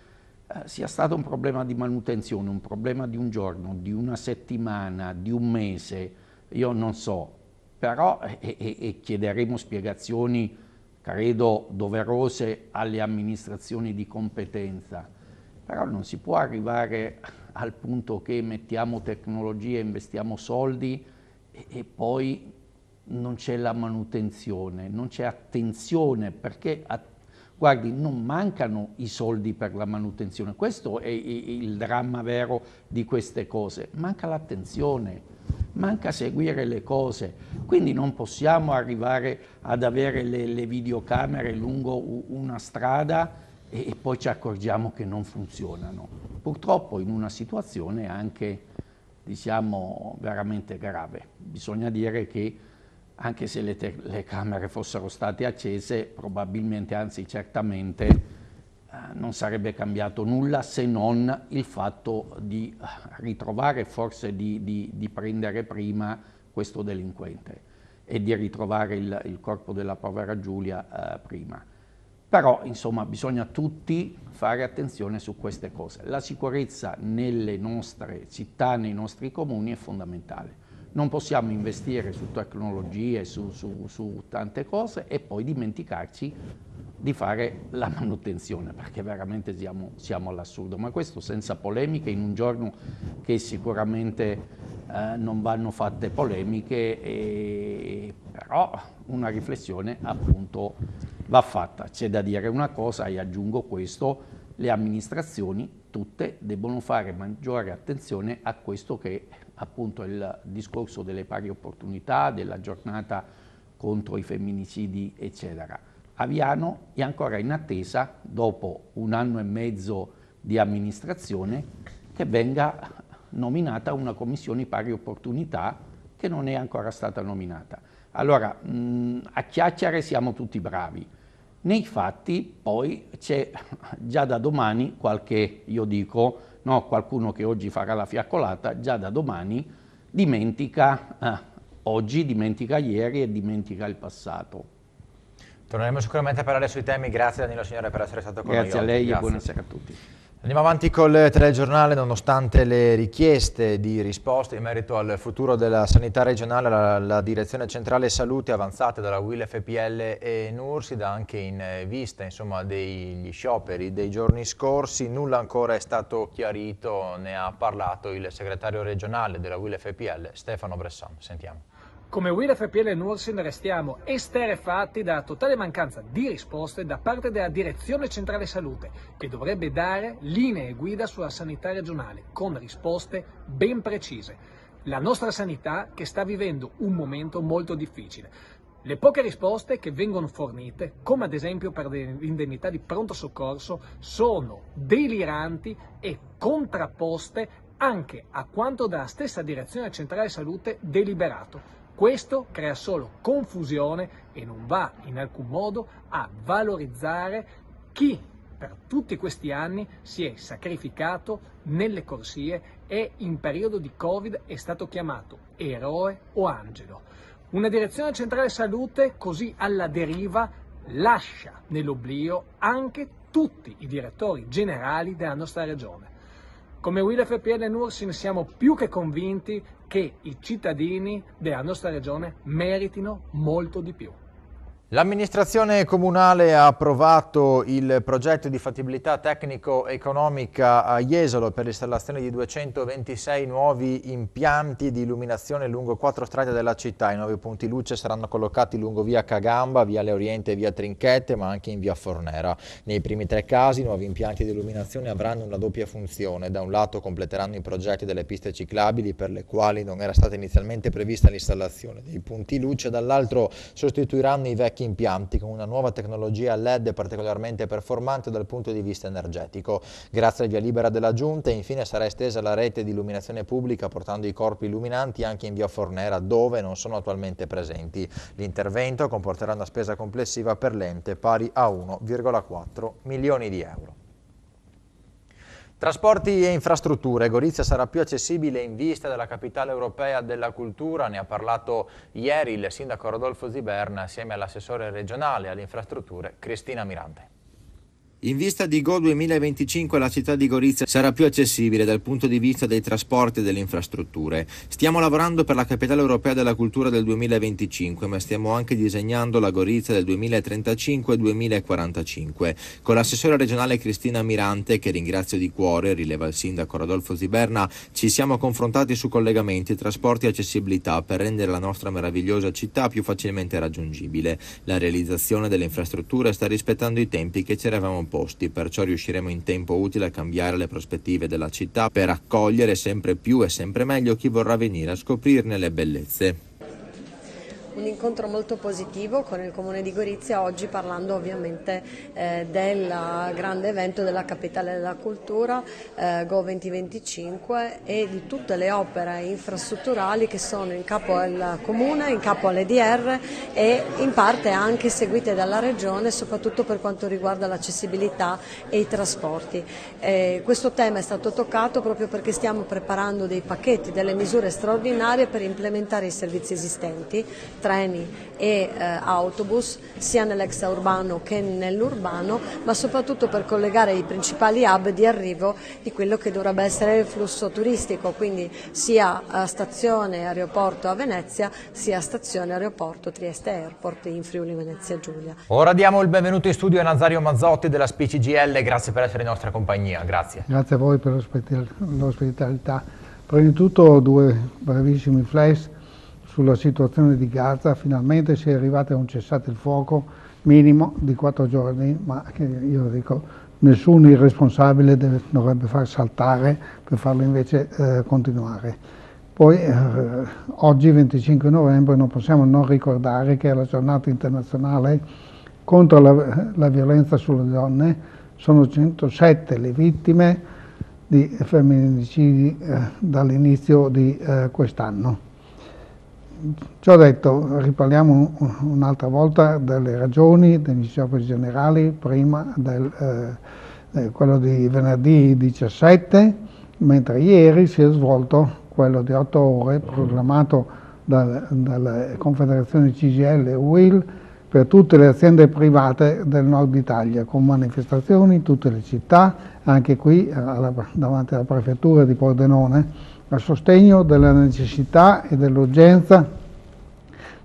sia stato un problema di manutenzione, un problema di un giorno, di una settimana, di un mese, io non so, però chiederemo spiegazioni, credo, doverose alle amministrazioni di competenza, però non si può arrivare al punto che mettiamo tecnologie, investiamo soldi e poi non c'è la manutenzione, non c'è attenzione, perché Guardi, non mancano i soldi per la manutenzione, questo è il dramma vero di queste cose, manca l'attenzione, manca seguire le cose, quindi non possiamo arrivare ad avere le videocamere lungo una strada e poi ci accorgiamo che non funzionano, purtroppo in una situazione anche, diciamo, veramente grave. Bisogna dire che anche se le camere fossero state accese, probabilmente, anzi certamente, non sarebbe cambiato nulla se non il fatto di ritrovare, forse di prendere prima questo delinquente e di ritrovare il corpo della povera Giulia prima. Però, insomma, bisogna tutti fare attenzione su queste cose. La sicurezza nelle nostre città, nei nostri comuni è fondamentale. Non possiamo investire su tecnologie, su tante cose e poi dimenticarci di fare la manutenzione, perché veramente siamo all'assurdo. Ma questo senza polemiche, in un giorno che sicuramente non vanno fatte polemiche, però una riflessione appunto va fatta. C'è da dire una cosa, e aggiungo questo: le amministrazioni tutte debbono fare maggiore attenzione a questo che appunto il discorso delle pari opportunità, della giornata contro i femminicidi, eccetera. Aviano è ancora in attesa, dopo 1 anno e mezzo di amministrazione, che venga nominata una commissione pari opportunità che non è ancora stata nominata. Allora, a chiacchiere siamo tutti bravi. Nei fatti poi c'è già da domani qualche, io dico, no, qualcuno che oggi farà la fiaccolata, già da domani dimentica oggi, dimentica ieri e dimentica il passato. Torneremo sicuramente a parlare sui temi, grazie Danilo Signore per essere stato con noi. Grazie a lei e buonasera a tutti. Andiamo avanti col telegiornale. Nonostante le richieste di risposte in merito al futuro della sanità regionale, la Direzione Centrale Salute avanzate dalla UIL, FPL e NUR si dà anche in vista, insomma, degli scioperi dei giorni scorsi. Nulla ancora è stato chiarito, ne ha parlato il segretario regionale della UIL, FPL, Stefano Bressan. Sentiamo. Come UIL, FPL e Nursin restiamo esterrefatti dalla totale mancanza di risposte da parte della Direzione Centrale Salute, che dovrebbe dare linee guida sulla sanità regionale, con risposte ben precise. La nostra sanità che sta vivendo un momento molto difficile. Le poche risposte che vengono fornite, come ad esempio per l'indennità di pronto soccorso, sono deliranti e contrapposte anche a quanto dalla stessa Direzione Centrale Salute deliberato. Questo crea solo confusione e non va in alcun modo a valorizzare chi per tutti questi anni si è sacrificato nelle corsie e in periodo di Covid è stato chiamato eroe o angelo. Una Direzione Centrale Salute così alla deriva lascia nell'oblio anche tutti i direttori generali della nostra regione. Come UIL, FPL e Nursin siamo più che convinti che i cittadini della nostra regione meritino molto di più. L'amministrazione comunale ha approvato il progetto di fattibilità tecnico-economica a Jesolo per l'installazione di 226 nuovi impianti di illuminazione lungo 4 strade della città. I nuovi punti luce saranno collocati lungo via Cagamba, via Leoriente e via Trinchette, ma anche in via Fornera. Nei primi 3 casi i nuovi impianti di illuminazione avranno una doppia funzione. Da un lato completeranno i progetti delle piste ciclabili, per le quali non era stata inizialmente prevista l'installazione dei punti luce, dall'altro sostituiranno i vecchi impianti con una nuova tecnologia LED particolarmente performante dal punto di vista energetico. Grazie al via libera della Giunta, infine, sarà estesa la rete di illuminazione pubblica, portando i corpi illuminanti anche in via Fornera, dove non sono attualmente presenti. L'intervento comporterà una spesa complessiva per l'ente pari a 1,4 milioni di euro. Trasporti e infrastrutture. Gorizia sarà più accessibile in vista della capitale europea della cultura. Ne ha parlato ieri il sindaco Rodolfo Ziberna assieme all'assessore regionale alle infrastrutture Cristina Mirante. In vista di Go 2025 la città di Gorizia sarà più accessibile dal punto di vista dei trasporti e delle infrastrutture. Stiamo lavorando per la capitale europea della cultura del 2025, ma stiamo anche disegnando la Gorizia del 2035-2045. Con l'assessora regionale Cristina Mirante, che ringrazio di cuore, rileva il sindaco Rodolfo Ziberna, ci siamo confrontati su collegamenti, trasporti e accessibilità per rendere la nostra meravigliosa città più facilmente raggiungibile. La realizzazione delle infrastrutture sta rispettando i tempi che ci eravamo posti, perciò riusciremo in tempo utile a cambiare le prospettive della città per accogliere sempre più e sempre meglio chi vorrà venire a scoprirne le bellezze. Un incontro molto positivo con il Comune di Gorizia oggi, parlando ovviamente del grande evento della Capitale della Cultura, Go 2025, e di tutte le opere infrastrutturali che sono in capo al Comune, in capo all'EDR e in parte anche seguite dalla Regione, soprattutto per quanto riguarda l'accessibilità e i trasporti. Questo tema è stato toccato proprio perché stiamo preparando dei pacchetti, delle misure straordinarie per implementare i servizi esistenti, treni e autobus, sia nell'extraurbano che nell'urbano, ma soprattutto per collegare i principali hub di arrivo di quello che dovrebbe essere il flusso turistico, quindi sia stazione aeroporto a Venezia, sia stazione aeroporto Trieste Airport in Friuli Venezia Giulia. Ora diamo il benvenuto in studio a Nazario Mazzotti della SPCGL, grazie per essere in nostra compagnia. Grazie. Grazie a voi per l'ospitalità. Prima di tutto due brevissimi flash sulla situazione di Gaza. Finalmente si è arrivati a un cessate il fuoco minimo di 4 giorni, ma che io dico nessuno irresponsabile dovrebbe far saltare per farlo invece continuare. Poi oggi 25 novembre non possiamo non ricordare che è la giornata internazionale contro la violenza sulle donne. Sono 107 le vittime di femminicidi dall'inizio di quest'anno. Ciò detto, riparliamo un'altra volta delle ragioni degli scioperi generali, prima quello di venerdì 17, mentre ieri si è svolto quello di 8 ore programmato dalle Confederazioni CGL e UIL per tutte le aziende private del nord Italia, con manifestazioni in tutte le città, anche qui davanti alla prefettura di Pordenone, a sostegno della necessità e dell'urgenza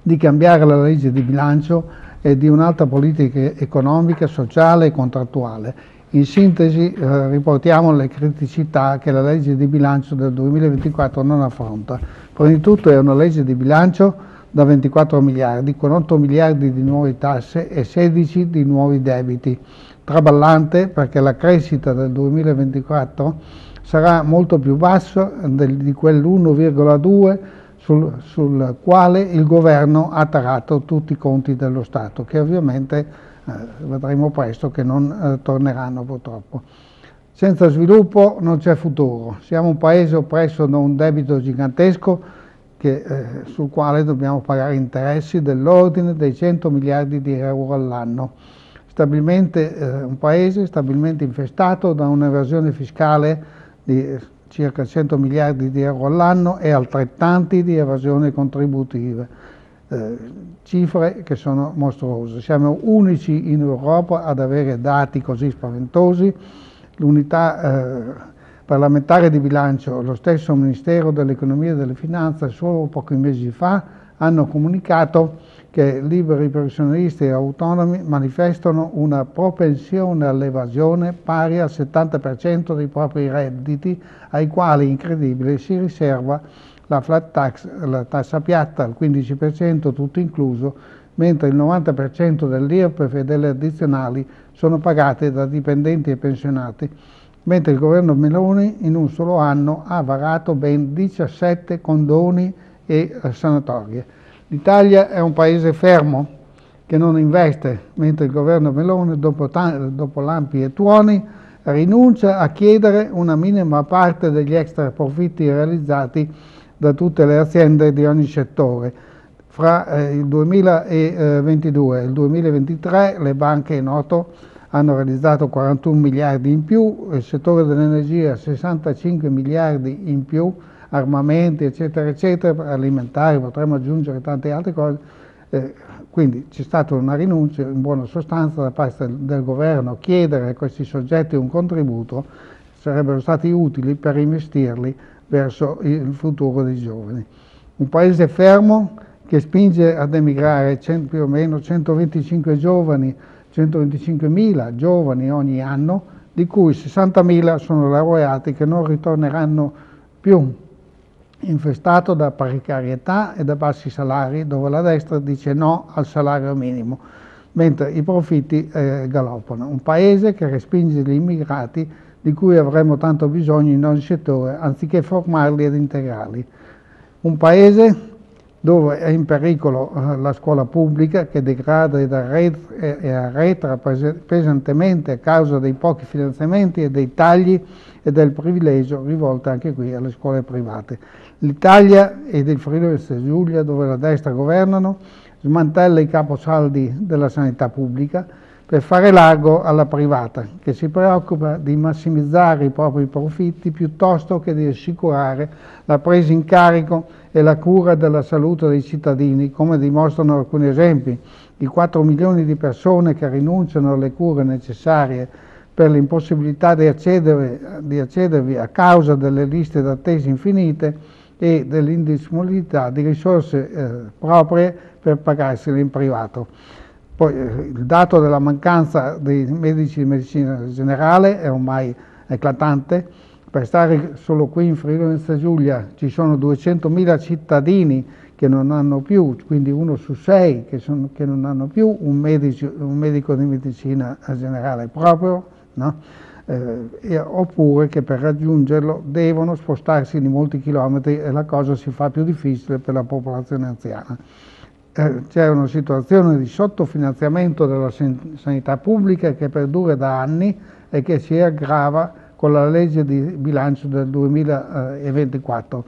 di cambiare la legge di bilancio e di un'altra politica economica, sociale e contrattuale. In sintesi riportiamo le criticità che la legge di bilancio del 2024 non affronta. Prima di tutto è una legge di bilancio da 24 miliardi, con 8 miliardi di nuove tasse e 16 di nuovi debiti. Traballante perché la crescita del 2024 sarà molto più basso di quell'1,2 sul quale il governo ha tarato tutti i conti dello Stato, che ovviamente vedremo presto che non torneranno purtroppo. Senza sviluppo non c'è futuro, siamo un paese oppresso da un debito gigantesco sul quale dobbiamo pagare interessi dell'ordine dei 100 miliardi di euro all'anno. Un paese stabilmente infestato da un'evasione fiscale di circa 100 miliardi di euro all'anno e altrettanti di evasione contributiva, cifre che sono mostruose. Siamo unici in Europa ad avere dati così spaventosi. L'unità parlamentare di bilancio, lo stesso Ministero dell'Economia e delle Finanze solo pochi mesi fa hanno comunicato che liberi professionisti e autonomi manifestano una propensione all'evasione pari al 70% dei propri redditi, ai quali, incredibile, si riserva la flat tax, la tassa piatta al 15%, tutto incluso, mentre il 90% dell'IRPEF e delle addizionali sono pagate da dipendenti e pensionati, mentre il governo Meloni in un solo anno ha varato ben 17 condoni e sanatorie. L'Italia è un paese fermo che non investe, mentre il governo Meloni, dopo lampi e tuoni, rinuncia a chiedere una minima parte degli extra profitti realizzati da tutte le aziende di ogni settore. Fra il 2022 e il 2023 le banche, è noto, hanno realizzato 41 miliardi in più, il settore dell'energia 65 miliardi in più, armamenti, eccetera, eccetera, alimentari, potremmo aggiungere tante altre cose, Quindi c'è stata una rinuncia in buona sostanza da parte del governo a chiedere a questi soggetti un contributo, sarebbero stati utili per investirli verso il futuro dei giovani. Un paese fermo che spinge ad emigrare più o meno 125.000 giovani ogni anno, di cui 60.000 sono laureati che non ritorneranno più, infestato da precarietà e da bassi salari, dove la destra dice no al salario minimo, mentre i profitti galoppano. Un paese che respinge gli immigrati di cui avremo tanto bisogno in ogni settore, anziché formarli ed integrarli. Un paese dove è in pericolo la scuola pubblica, che degrada e arretra pesantemente a causa dei pochi finanziamenti e dei tagli e del privilegio rivolto anche qui alle scuole private. L'Italia ed il Friuli Venezia Giulia, dove la destra governano, smantella i capisaldi della sanità pubblica per fare largo alla privata, che si preoccupa di massimizzare i propri profitti piuttosto che di assicurare la presa in carico e la cura della salute dei cittadini, come dimostrano alcuni esempi. I 4 milioni di persone che rinunciano alle cure necessarie per l'impossibilità di accedervi a causa delle liste d'attesa infinite e dell'indisponibilità di risorse proprie per pagarsele in privato. Poi il dato della mancanza dei medici di medicina generale è ormai eclatante. Per stare solo qui in Friuli Venezia Giulia ci sono 200.000 cittadini che non hanno più, quindi 1 su 6 che non hanno più un medico di medicina generale proprio, no? Oppure che per raggiungerlo devono spostarsi di molti chilometri e la cosa si fa più difficile per la popolazione anziana. C'è una situazione di sottofinanziamento della sanità pubblica che perdura da anni e che si aggrava con la legge di bilancio del 2024.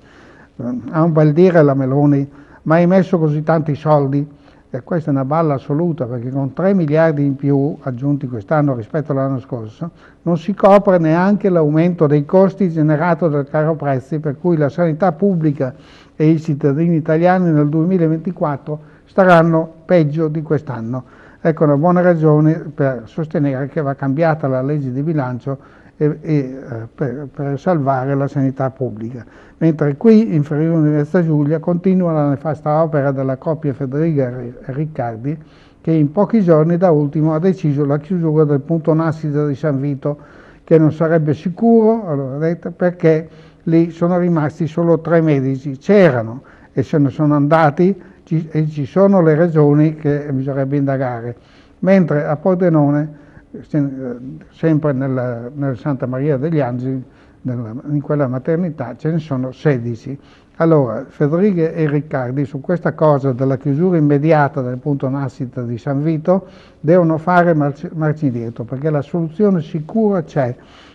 Ha un bel dire la Meloni, ma hai messo così tanti soldi? E questa è una balla assoluta, perché con 3 miliardi in più aggiunti quest'anno rispetto all'anno scorso non si copre neanche l'aumento dei costi generato dal caro prezzi, per cui la sanità pubblica e i cittadini italiani nel 2024 staranno peggio di quest'anno. Ecco una buona ragione per sostenere che va cambiata la legge di bilancio per salvare la sanità pubblica. Mentre qui, in Friuli Venezia Giulia, continua la nefasta opera della coppia Fedriga e Riccardi, che in pochi giorni da ultimo ha deciso la chiusura del punto nascita di San Vito, che non sarebbe sicuro, allora detto, perché lì sono rimasti solo 3 medici, c'erano e se ne sono andati, e ci sono le ragioni che bisognerebbe indagare. Mentre a Pordenone, sempre nella Santa Maria degli Angeli, in quella maternità, ce ne sono 16. Allora, Fedriga e Riccardi, su questa cosa della chiusura immediata del punto nascita di San Vito, devono fare marci indietro, perché la soluzione sicura c'è.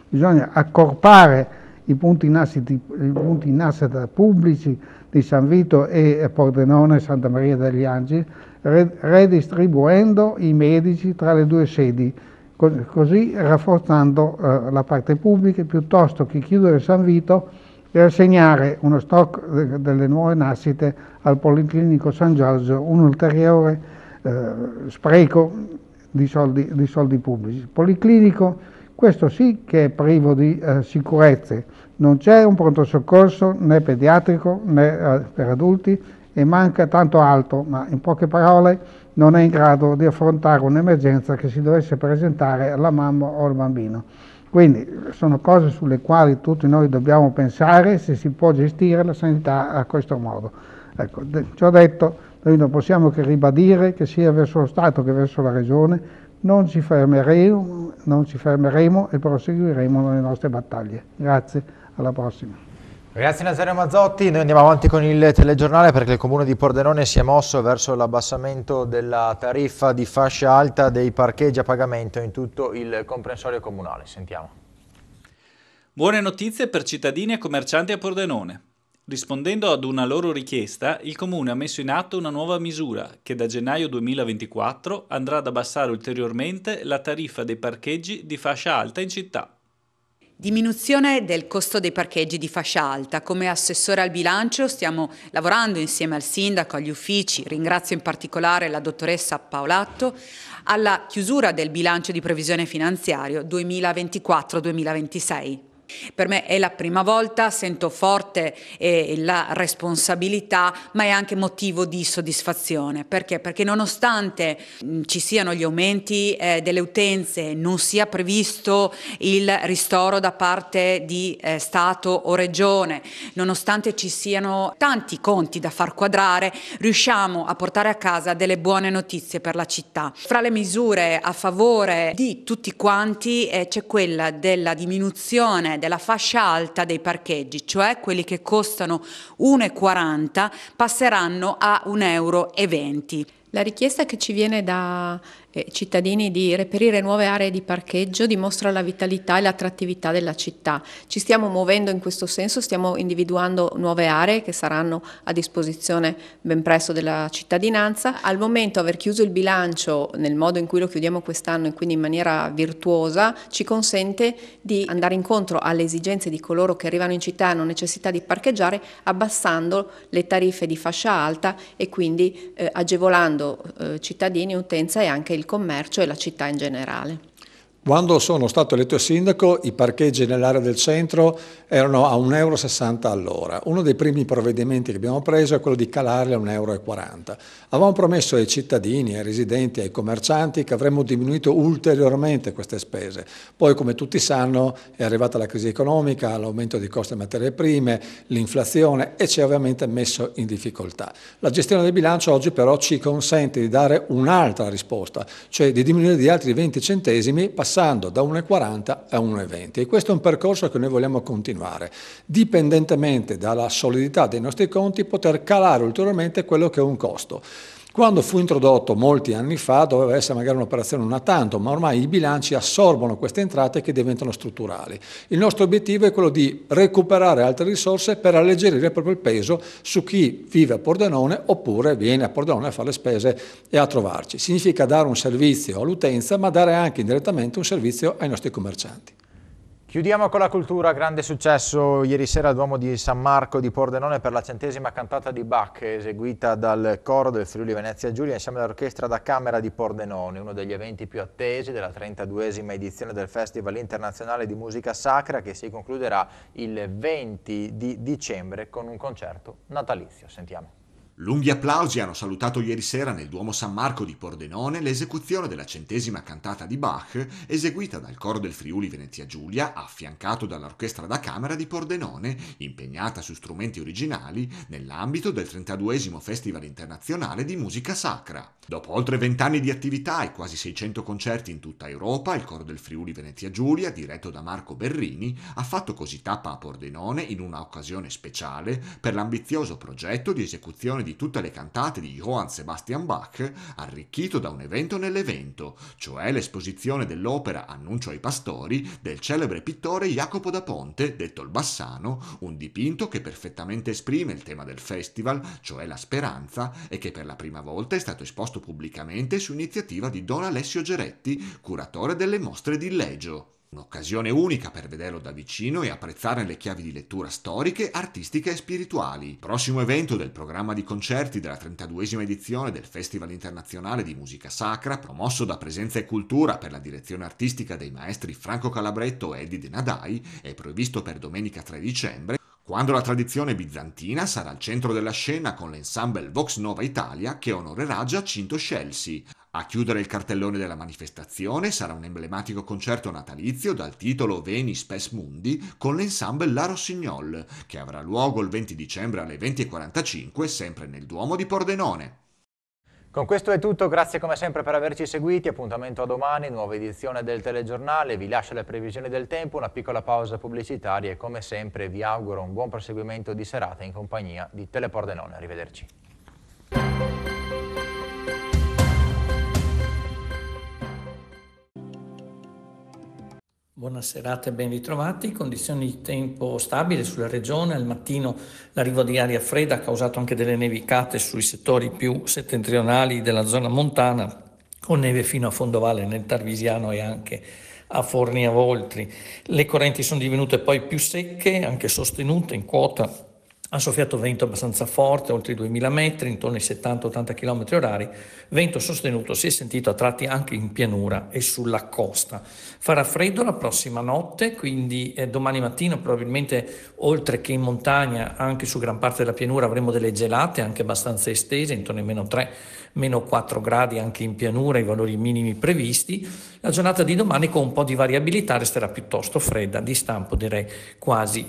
Bisogna accorpare i punti nascita pubblici di San Vito e Pordenone e Santa Maria degli Angeli, redistribuendo i medici tra le 2 sedi, così rafforzando la parte pubblica, piuttosto che chiudere San Vito e assegnare uno stock delle nuove nascite al Policlinico San Giorgio, un ulteriore spreco di soldi pubblici. Policlinico, questo sì che è privo di sicurezze, non c'è un pronto soccorso né pediatrico né per adulti e manca tanto altro, ma in poche parole non è in grado di affrontare un'emergenza che si dovesse presentare alla mamma o al bambino. Quindi sono cose sulle quali tutti noi dobbiamo pensare, se si può gestire la sanità a questo modo. Ecco, ciò detto, noi non possiamo che ribadire che sia verso lo Stato che verso la Regione non ci fermeremo e proseguiremo le nostre battaglie. Grazie, alla prossima. Grazie Nazario Mazzotti, noi andiamo avanti con il telegiornale perché il comune di Pordenone si è mosso verso l'abbassamento della tariffa di fascia alta dei parcheggi a pagamento in tutto il comprensorio comunale. Sentiamo. Buone notizie per cittadini e commercianti a Pordenone. Rispondendo ad una loro richiesta, il Comune ha messo in atto una nuova misura che da gennaio 2024 andrà ad abbassare ulteriormente la tariffa dei parcheggi di fascia alta in città. Diminuzione del costo dei parcheggi di fascia alta. Come assessore al bilancio stiamo lavorando insieme al sindaco, agli uffici, ringrazio in particolare la dottoressa Paolatto, alla chiusura del bilancio di previsione finanziario 2024-2026. Per me è la prima volta, sento forte la responsabilità, ma è anche motivo di soddisfazione. Perché? Perché nonostante ci siano gli aumenti delle utenze, non sia previsto il ristoro da parte di Stato o Regione, nonostante ci siano tanti conti da far quadrare, riusciamo a portare a casa delle buone notizie per la città. Fra le misure a favore di tutti quanti c'è quella della diminuzione della fascia alta dei parcheggi, cioè quelli che costano 1,40 € passeranno a 1,20 €. La richiesta che ci viene da cittadini di reperire nuove aree di parcheggio dimostra la vitalità e l'attrattività della città. Ci stiamo muovendo in questo senso, stiamo individuando nuove aree che saranno a disposizione ben presto della cittadinanza. Al momento aver chiuso il bilancio nel modo in cui lo chiudiamo quest'anno e quindi in maniera virtuosa ci consente di andare incontro alle esigenze di coloro che arrivano in città e hanno necessità di parcheggiare abbassando le tariffe di fascia alta e quindi agevolando cittadini, utenza e anche il commercio e la città in generale. Quando sono stato eletto sindaco i parcheggi nell'area del centro erano a 1,60 € all'ora. Uno dei primi provvedimenti che abbiamo preso è quello di calarli a 1,40 €. Avevamo promesso ai cittadini, ai residenti, ai commercianti che avremmo diminuito ulteriormente queste spese. Poi, come tutti sanno, è arrivata la crisi economica, l'aumento dei costi delle materie prime, l'inflazione e ci ha ovviamente messo in difficoltà. La gestione del bilancio oggi però ci consente di dare un'altra risposta, cioè di diminuire di altri 20 centesimi passando da 1,40 € a 1,20 €, e questo è un percorso che noi vogliamo continuare, dipendentemente dalla solidità dei nostri conti, poter calare ulteriormente quello che è un costo. Quando fu introdotto molti anni fa doveva essere magari un'operazione una tanto, ma ormai i bilanci assorbono queste entrate che diventano strutturali. Il nostro obiettivo è quello di recuperare altre risorse per alleggerire proprio il peso su chi vive a Pordenone oppure viene a Pordenone a fare le spese e a trovarci. Significa dare un servizio all'utenza, ma dare anche indirettamente un servizio ai nostri commercianti. Chiudiamo con la cultura, grande successo ieri sera al Duomo di San Marco di Pordenone per la 100ª cantata di Bach eseguita dal coro del Friuli Venezia Giulia insieme all'orchestra da camera di Pordenone, uno degli eventi più attesi della 32ª edizione del Festival Internazionale di Musica Sacra che si concluderà il 20 di dicembre con un concerto natalizio. Sentiamo. Lunghi applausi hanno salutato ieri sera nel Duomo San Marco di Pordenone l'esecuzione della 100ª cantata di Bach, eseguita dal coro del Friuli Venezia Giulia, affiancato dall'orchestra da camera di Pordenone, impegnata su strumenti originali nell'ambito del 32º Festival Internazionale di Musica Sacra. Dopo oltre 20 anni di attività e quasi 600 concerti in tutta Europa, il coro del Friuli Venezia Giulia, diretto da Marco Berrini, ha fatto così tappa a Pordenone in una occasione speciale per l'ambizioso progetto di esecuzione di tutte le cantate di Johann Sebastian Bach, arricchito da un evento nell'evento, cioè l'esposizione dell'opera Annuncio ai pastori del celebre pittore Jacopo da Ponte, detto il Bassano, un dipinto che perfettamente esprime il tema del festival, cioè la speranza, e che per la prima volta è stato esposto pubblicamente su iniziativa di Don Alessio Geretti, curatore delle mostre di Legio. Un'occasione unica per vederlo da vicino e apprezzare le chiavi di lettura storiche, artistiche e spirituali. Prossimo evento del programma di concerti della 32ª edizione del Festival Internazionale di Musica Sacra, promosso da Presenza e Cultura per la direzione artistica dei maestri Franco Calabretto e Edi De Nadai, è previsto per domenica 3 dicembre, quando la tradizione bizantina sarà al centro della scena con l'ensemble Vox Nova Italia che onorerà Giacinto Scelsi. A chiudere il cartellone della manifestazione sarà un emblematico concerto natalizio dal titolo Veni Spes Mundi con l'ensemble La Rossignol, che avrà luogo il 20 dicembre alle 20:45 sempre nel Duomo di Pordenone. Con questo è tutto, grazie come sempre per averci seguiti, appuntamento a domani, nuova edizione del telegiornale, vi lascio le previsioni del tempo, una piccola pausa pubblicitaria e come sempre vi auguro un buon proseguimento di serata in compagnia di Telepordenone, arrivederci. Buona serata e ben ritrovati, condizioni di tempo stabile sulla regione, al mattino l'arrivo di aria fredda ha causato anche delle nevicate sui settori più settentrionali della zona montana, con neve fino a fondovalle nel Tarvisiano e anche a forni a voltri. Le correnti sono divenute poi più secche, anche sostenute in quota. Ha soffiato vento abbastanza forte, oltre i 2000 metri, intorno ai 70-80 km/h. Vento sostenuto si è sentito a tratti anche in pianura e sulla costa. Farà freddo la prossima notte, quindi domani mattina probabilmente, oltre che in montagna, anche su gran parte della pianura avremo delle gelate anche abbastanza estese, intorno ai meno 3, meno 4 gradi anche in pianura, i valori minimi previsti. La giornata di domani, con un po' di variabilità, resterà piuttosto fredda, di stampo direi quasi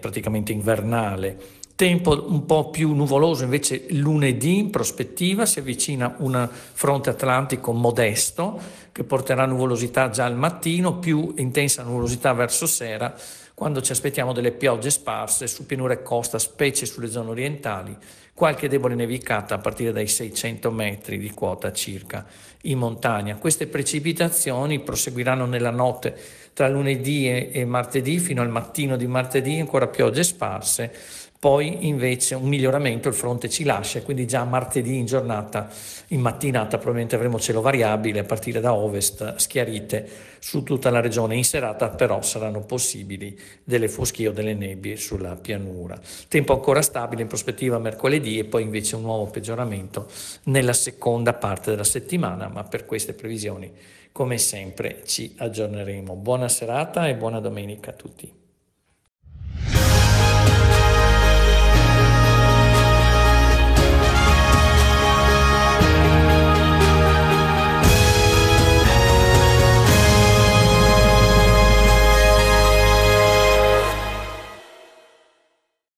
praticamente invernale. Tempo un po' più nuvoloso invece lunedì in prospettiva, si avvicina un fronte atlantico modesto che porterà nuvolosità già al mattino, più intensa nuvolosità verso sera, quando ci aspettiamo delle piogge sparse su pianura e costa, specie sulle zone orientali, qualche debole nevicata a partire dai 600 metri di quota circa in montagna. Queste precipitazioni proseguiranno nella notte tra lunedì e martedì, fino al mattino di martedì ancora piogge sparse. Poi invece un miglioramento, il fronte ci lascia, quindi già martedì in giornata, in mattinata probabilmente avremo cielo variabile a partire da ovest, schiarite su tutta la regione. In serata però saranno possibili delle foschie o delle nebbie sulla pianura. Tempo ancora stabile in prospettiva mercoledì e poi invece un nuovo peggioramento nella seconda parte della settimana, ma per queste previsioni come sempre ci aggiorneremo. Buona serata e buona domenica a tutti.